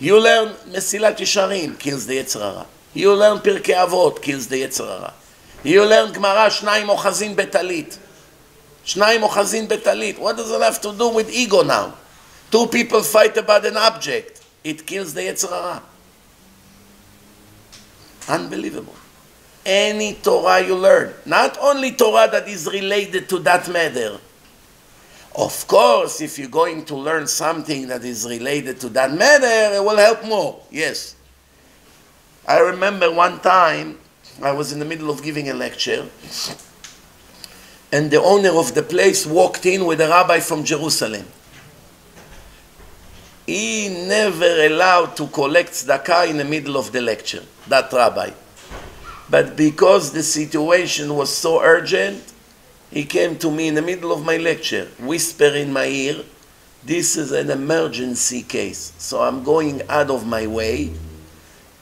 You learn Mesilat Yesharim, kills the Yetzer Hara. You learn Pirkei Avot, kills the Yetzer Hara. You learn Gemara, Shnayim Ochazin Betalit. Shnayim Ochazin Betalit. What does it have to do with ego now? 2 people fight about an object. It kills the Yetzer Hara. Unbelievable. Any Torah you learn, not only Torah that is related to that matter. Of course, if you're going to learn something that is related to that matter, it will help more. Yes. I remember one time, I was in the middle of giving a lecture, and the owner of the place walked in with a rabbi from Jerusalem. He never allowed to collect tzedakah in the middle of the lecture, that rabbi. But because the situation was so urgent, he came to me in the middle of my lecture, whispered in my ear, this is an emergency case, so I'm going out of my way,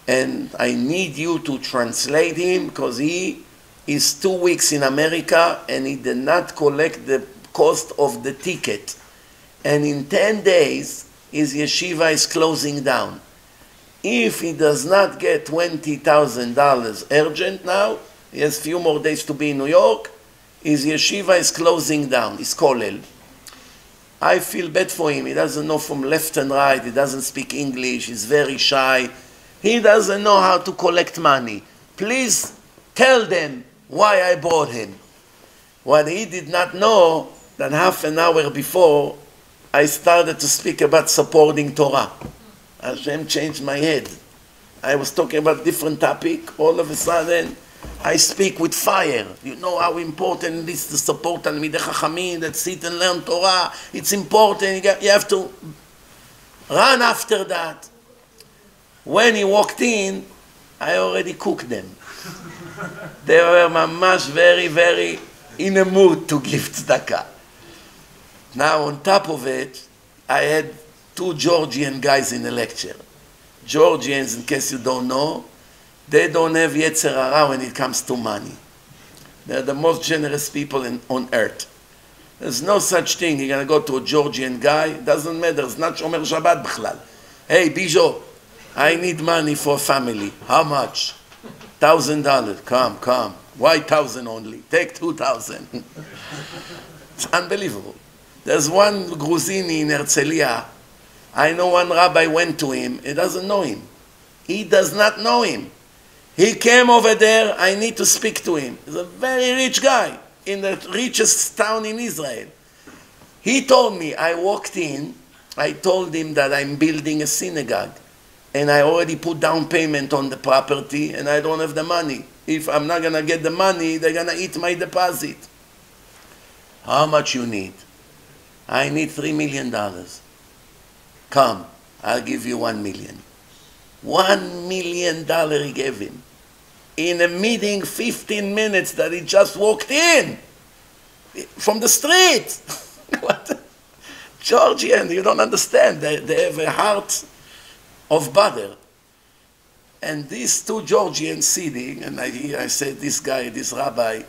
and I need you to translate him because he is 2 weeks in America and he did not collect the cost of the ticket. And in 10 days, his yeshiva is closing down. If he does not get $20,000 urgent now, he has a few more days to be in New York, his yeshiva is closing down, his kollel. I feel bad for him. He doesn't know from left and right. He doesn't speak English. He's very shy. He doesn't know how to collect money. Please tell them why I brought him. What he did not know, that half an hour before, I started to speak about supporting Torah. Hashem changed my head. I was talking about different topic. All of a sudden, I speak with fire. You know how important it is to support Talmidei Chachamim that sit and learn Torah. It's important. You have to run after that. When he walked in, I already cooked them. They were mamash very, very in a mood to give tzedakah. Now on top of it, I had 2 Georgian guys in the lecture. Georgians, in case you don't know, they don't have Yetzer Hara when it comes to money. They're the most generous people on earth. There's no such thing. You're going to go to a Georgian guy. It doesn't matter. It's not Shomer Shabbat B'chlal. Hey, Bijo. I need money for family. How much? $1,000. Come. Why 1,000 only? Take 2,000. It's unbelievable. There's one Gruzini in Herzliya. I know one rabbi went to him. He doesn't know him. He does not know him. He came over there. I need to speak to him. He's a very rich guy in the richest town in Israel. He told me, I walked in. I told him that I'm building a synagogue. And I already put down payment on the property, and I don't have the money. If I'm not going to get the money, they're going to eat my deposit. How much you need? I need $3 million. Come, I'll give you $1 million. $1 million he gave him in a meeting 15 minutes that he just walked in from the street. What? Georgian, you don't understand. They have a heart of butter. And these two Georgians sitting, and I said, this guy, this rabbi,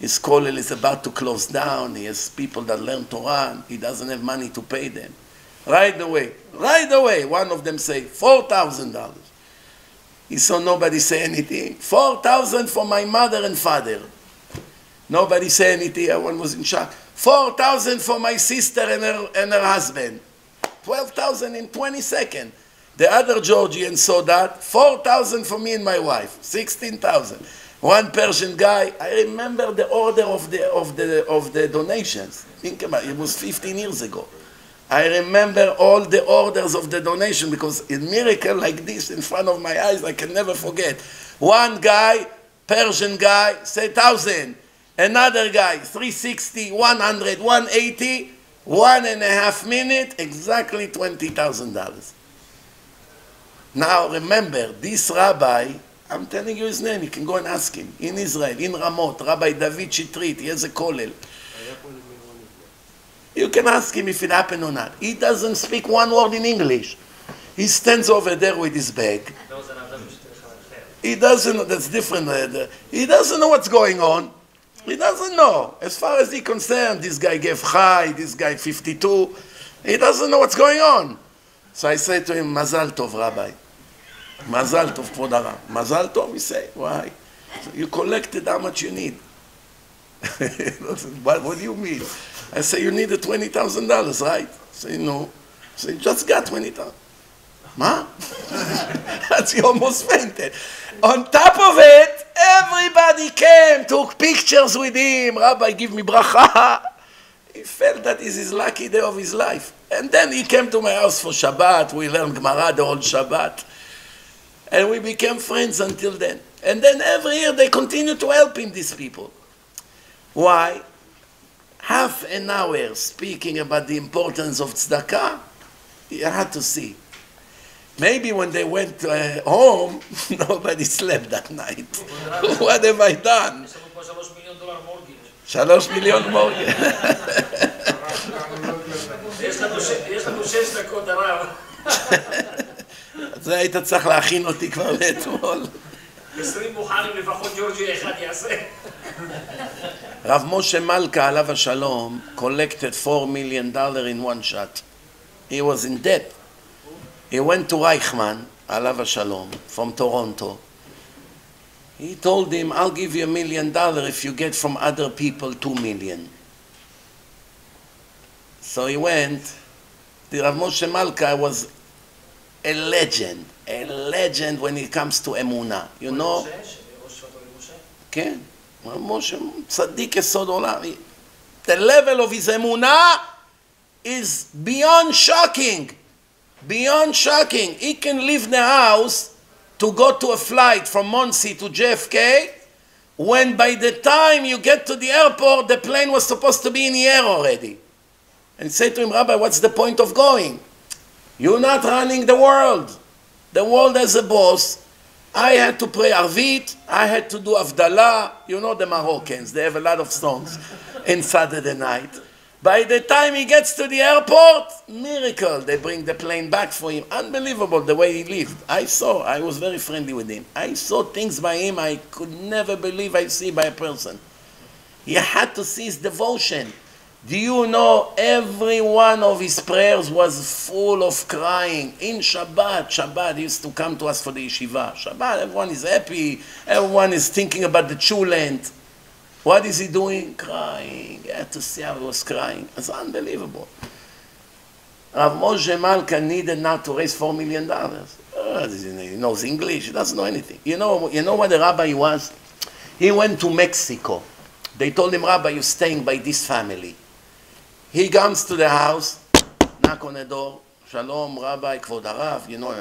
his kollel is about to close down. He has people that learn Torah. He doesn't have money to pay them. Right away, one of them say, $4,000. He saw nobody say anything. 4,000 for my mother and father. Nobody say anything. Everyone was in shock. 4,000 for my sister and her husband. 12,000 in 20 seconds. The other Georgian saw that. 4,000 for me and my wife. 16,000. One Persian guy. I remember the order of the donations. Think about it. It was 15 years ago. I remember all the orders of the donation because a miracle like this in front of my eyes I can never forget. One guy, Persian guy, say 1,000. Another guy, 360, 100, 180, 1.5 minutes, exactly $20,000. Now remember, this rabbi, I'm telling you his name, you can go and ask him. In Israel, in Ramot, Rabbi David Shitrit, he has a kollel. You can ask him if it happened or not. He doesn't speak one word in English. He stands over there with his bag. He doesn't, that's different. He doesn't know what's going on. He doesn't know. As far as he's concerned, this guy gave chai, this guy 52. He doesn't know what's going on. So I said to him, Mazal tov, Rabbi. Mazal tov, Kvod Arav. Mazal tov, he said, why? So you collected how much you need. What do you mean? I say, you needed $20,000, right? I say, no. I say, you just got $20,000. Ma? That's, you almost fainted. On top of it, everybody came, took pictures with him. Rabbi, give me bracha. He felt that is his lucky day of his life. And then he came to my house for Shabbat. We learned Gemara the whole Shabbat. And we became friends until then. And then every year they continue to help him, these people. Why? Half an hour speaking about the importance of tzedakah, you had to see. Maybe when they went home, nobody slept that night. What have I done? $3 million mortgage. זה היית צריך להכין אותי כבר לאתמול. 20 מוכנים לפחות ג'ורג'י אחד יעשה. Rav Moshe Malka, alav shalom, collected $4 million in one shot. He was in debt. He went to Reichman, alav shalom, from Toronto. He told him, I'll give you $1 million if you get from other people $2 million. So he went. The Rav Moshe Malka was a legend when it comes to Emunah. You know? Okay. The level of his emunah is beyond shocking. Beyond shocking. He can leave the house to go to a flight from Muncie to JFK when by the time you get to the airport, the plane was supposed to be in the air already. And say to him, Rabbi, what's the point of going? You're not running the world. The world has a boss. I had to pray Arvit, I had to do Avdalah. You know the Moroccans, they have a lot of songs in Saturday night. By the time he gets to the airport, miracle, they bring the plane back for him. Unbelievable the way he lived. I was very friendly with him. I saw things by him I could never believe I see by a person. He had to see his devotion. Do you know every one of his prayers was full of crying? In Shabbat he used to come to us for the yeshiva. Shabbat, everyone is happy. Everyone is thinking about the chulent. What is he doing? Crying. You had to see how he was crying. It's unbelievable. Rav Moshe Malka needed now to raise $4 million. He knows English. He doesn't know anything. You know what the rabbi was? He went to Mexico. They told him, Rabbi, you're staying by this family. He comes to the house, knock on the door, Shalom, Rabbi, Kvod Arav. You know,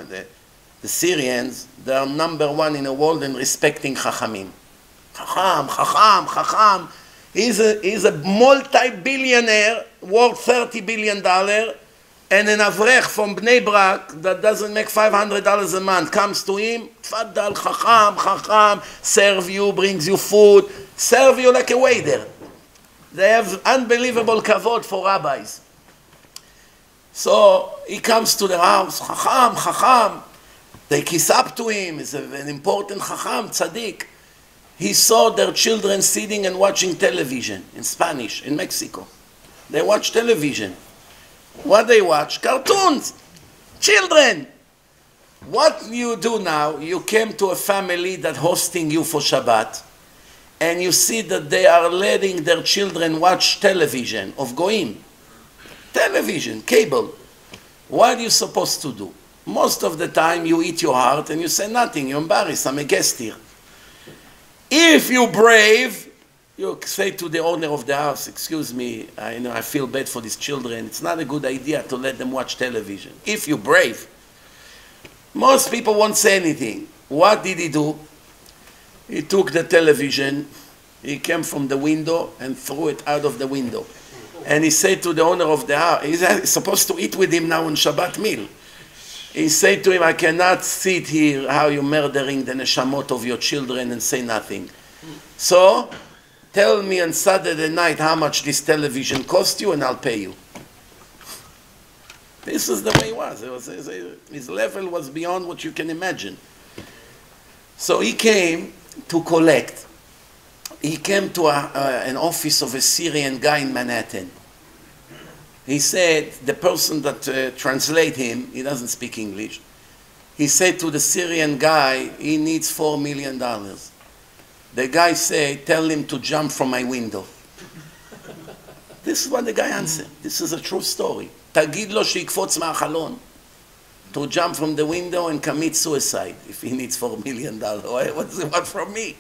the Syrians, they are #1 in the world in respecting Chachamim. Chacham. He's a multi-billionaire, worth $30 billion, and an avrech from Bnei Brak that doesn't make $500 a month comes to him, Tfaddal, Chacham, serve you, brings you food, serve you like a waiter. They have unbelievable kavod for rabbis. So he comes to the house, Chacham. They kiss up to him. He's an important Chacham, tzaddik. He saw their children sitting and watching television in Spanish, in Mexico. They watch television. What they watch? Cartoons. Children. What you do now, you came to a family that's hosting you for Shabbat, and you see that they are letting their children watch television of goyim. Television, cable. What are you supposed to do? Most of the time you eat your heart and you say nothing, you're embarrassed, I'm a guest here. If you're brave, you say to the owner of the house, excuse me, I feel bad for these children, it's not a good idea to let them watch television. If you're brave. Most people won't say anything. What did he do? He took the television, he came from the window and threw it out of the window. And he said to the owner of the house, he's supposed to eat with him now on Shabbat meal. He said to him, I cannot sit here how you're murdering the neshamot of your children and say nothing. So, tell me on Saturday night how much this television cost you and I'll pay you. This is the way it was. His level was beyond what you can imagine. So he came to collect. He came to an office of a Syrian guy in Manhattan. He said, the person that translates him, he doesn't speak English, he said to the Syrian guy, he needs $4 million. The guy said, tell him to jump from my window. This is what the guy answered. This is a true story. Tagid lo sheikfotz ma'achalon. To jump from the window and commit suicide if he needs $4 million. What does he want from me?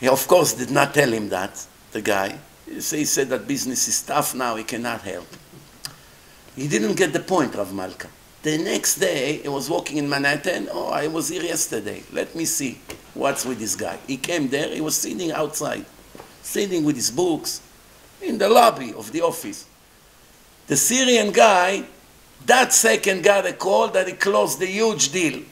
He, of course, did not tell him that, the guy. He said that business is tough now, he cannot help. He didn't get the point, Rav Malka. The next day, he was walking in Manhattan. Oh, I was here yesterday. Let me see what's with this guy. He came there, he was sitting outside, sitting with his books in the lobby of the office. The Syrian guy, that second got a call that he closed the huge deal.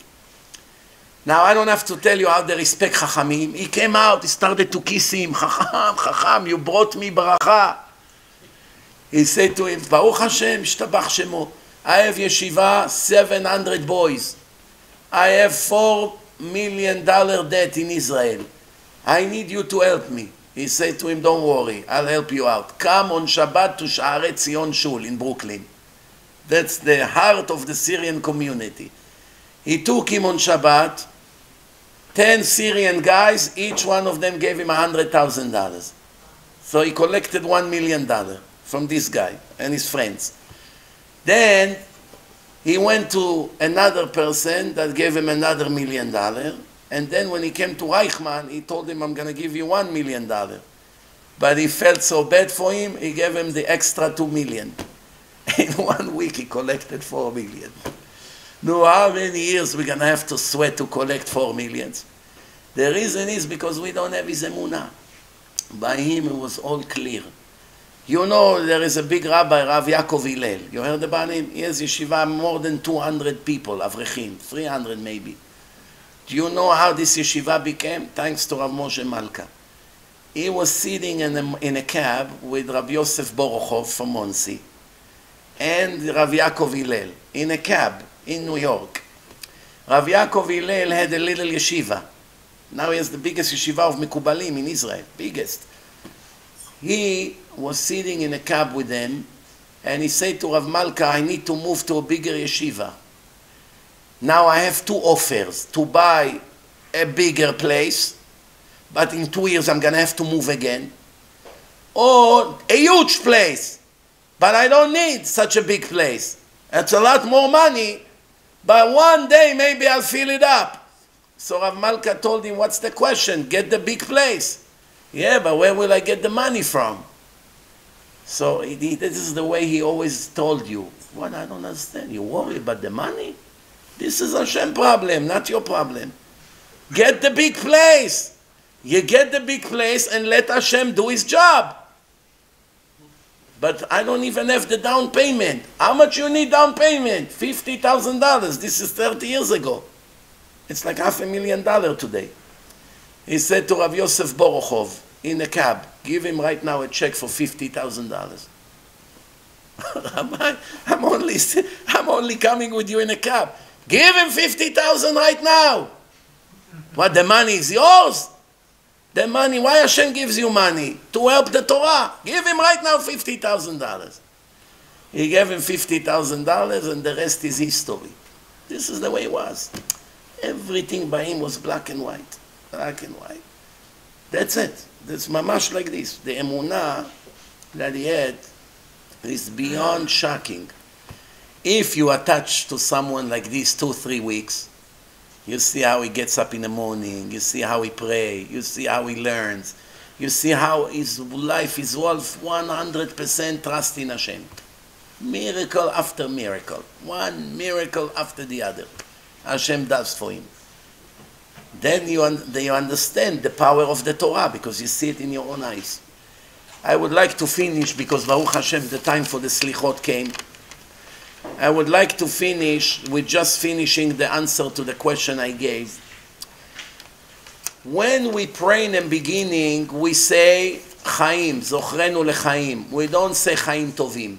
Now, I don't have to tell you how they respect Chachamim. He came out, he started to kiss him. Chacham, you brought me baracha. He said to him, Baruch Hashem, shtabach shemo. I have yeshiva, 700 boys. I have $4 million debt in Israel. I need you to help me. He said to him, don't worry, I'll help you out. Come on Shabbat to Sha'arei Tzion Shul in Brooklyn. That's the heart of the Syrian community. He took him on Shabbat, 10 Syrian guys, each one of them gave him $100,000. So he collected $1 million from this guy and his friends. Then he went to another person that gave him another $1 million. And then when he came to Eichmann, he told him, I'm going to give you $1 million. But he felt so bad for him, he gave him the extra $2 million. In 1 week, he collected $4 million. No, how many years we're going to have to sweat to collect $4 million? The reason is because we don't have his emunah. By him, it was all clear. You know, there is a big rabbi, Rav Yaakov Hillel. You heard about him? He has yeshiva more than 200 people, avrechim, 300 maybe. Do you know how this yeshiva became? Thanks to Rav Moshe Malka. He was sitting in a cab with Rabbi Yosef Borochov from Monsi and Rav Yaakov Hillel in a cab. In New York. Rav Yaakov Hillel had a little yeshiva. Now he has the biggest yeshiva of Mikubalim in Israel, biggest. He was sitting in a cab with them, and he said to Rav Malka, I need to move to a bigger yeshiva. Now I have two offers, to buy a bigger place, but in 2 years I'm going to have to move again, or a huge place, but I don't need such a big place. It's a lot more money. But one day, maybe I'll fill it up. So Rav Malka told him, what's the question? Get the big place. Yeah, but where will I get the money from? So this is the way he always told you. What? I don't understand. You worry about the money? This is Hashem's problem, not your problem. Get the big place. You get the big place and let Hashem do his job. but I don't even have the down payment. How much you need down payment? $50,000. This is 30 years ago. It's like $500,000 today. He said to Rav Yosef Borochov in a cab, give him right now a check for $50,000. I'm only coming with you in a cab. Give him $50,000 right now. What, the money is yours? The money, why Hashem gives you money? To help the Torah. Give him right now $50,000. He gave him $50,000 and the rest is history. This is the way it was. Everything by him was black and white. Black and white. That's it. That's mamash like this. The emunah that he had is beyond shocking. If you attach to someone like this 2-3 weeks, you see how he gets up in the morning, you see how he prays, you see how he learns, you see how his life is all 100% trust in Hashem. Miracle after miracle, one miracle after the other, Hashem does for him. Then you understand the power of the Torah, because you see it in your own eyes. I would like to finish, because Baruch Hashem, the time for the Slichot came. I would like to finish with just finishing the answer to the question I gave. When we pray in the beginning, we say Chaim, Zochrenu lechaim. We don't say Chaim Tovim,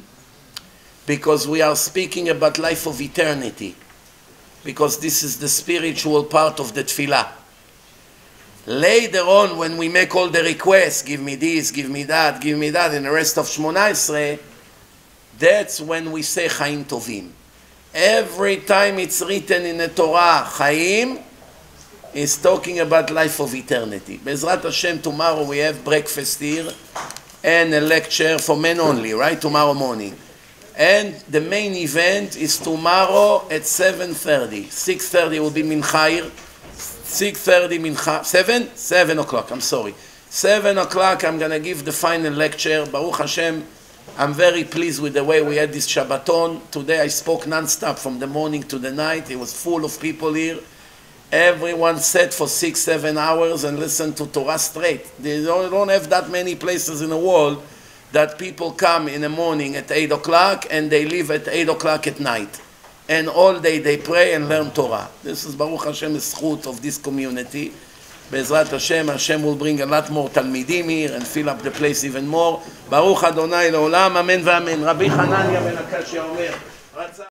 because we are speaking about life of eternity, because this is the spiritual part of the Tefillah. Later on, when we make all the requests, give me this, give me that, and the rest of Shmona Esrei, that's when we say Chaim Tovim. Every time it's written in the Torah, Chaim is talking about life of eternity. Bezrat Hashem, tomorrow we have breakfast here and a lecture for men only, right? Tomorrow morning. And the main event is tomorrow at 7:30. 6:30 will be Mincha. 6:30 Mincha. 7 o'clock. I'm sorry. 7 o'clock. I'm gonna give the final lecture. Baruch Hashem. I'm very pleased with the way we had this Shabbaton. Today I spoke non-stop from the morning to the night. It was full of people here. Everyone sat for 6-7 hours and listened to Torah straight. They don't have that many places in the world that people come in the morning at 8 o'clock and they leave at 8 o'clock at night. And all day they pray and learn Torah. This is Baruch Hashem's chut of this community. Be'ezrat Hashem, Hashem will bring a lot more Talmidim here and fill up the place even more. Baruch Adonai Le'olam, Amen v'Amen. Rabbi Hanania ben Akashia Omer.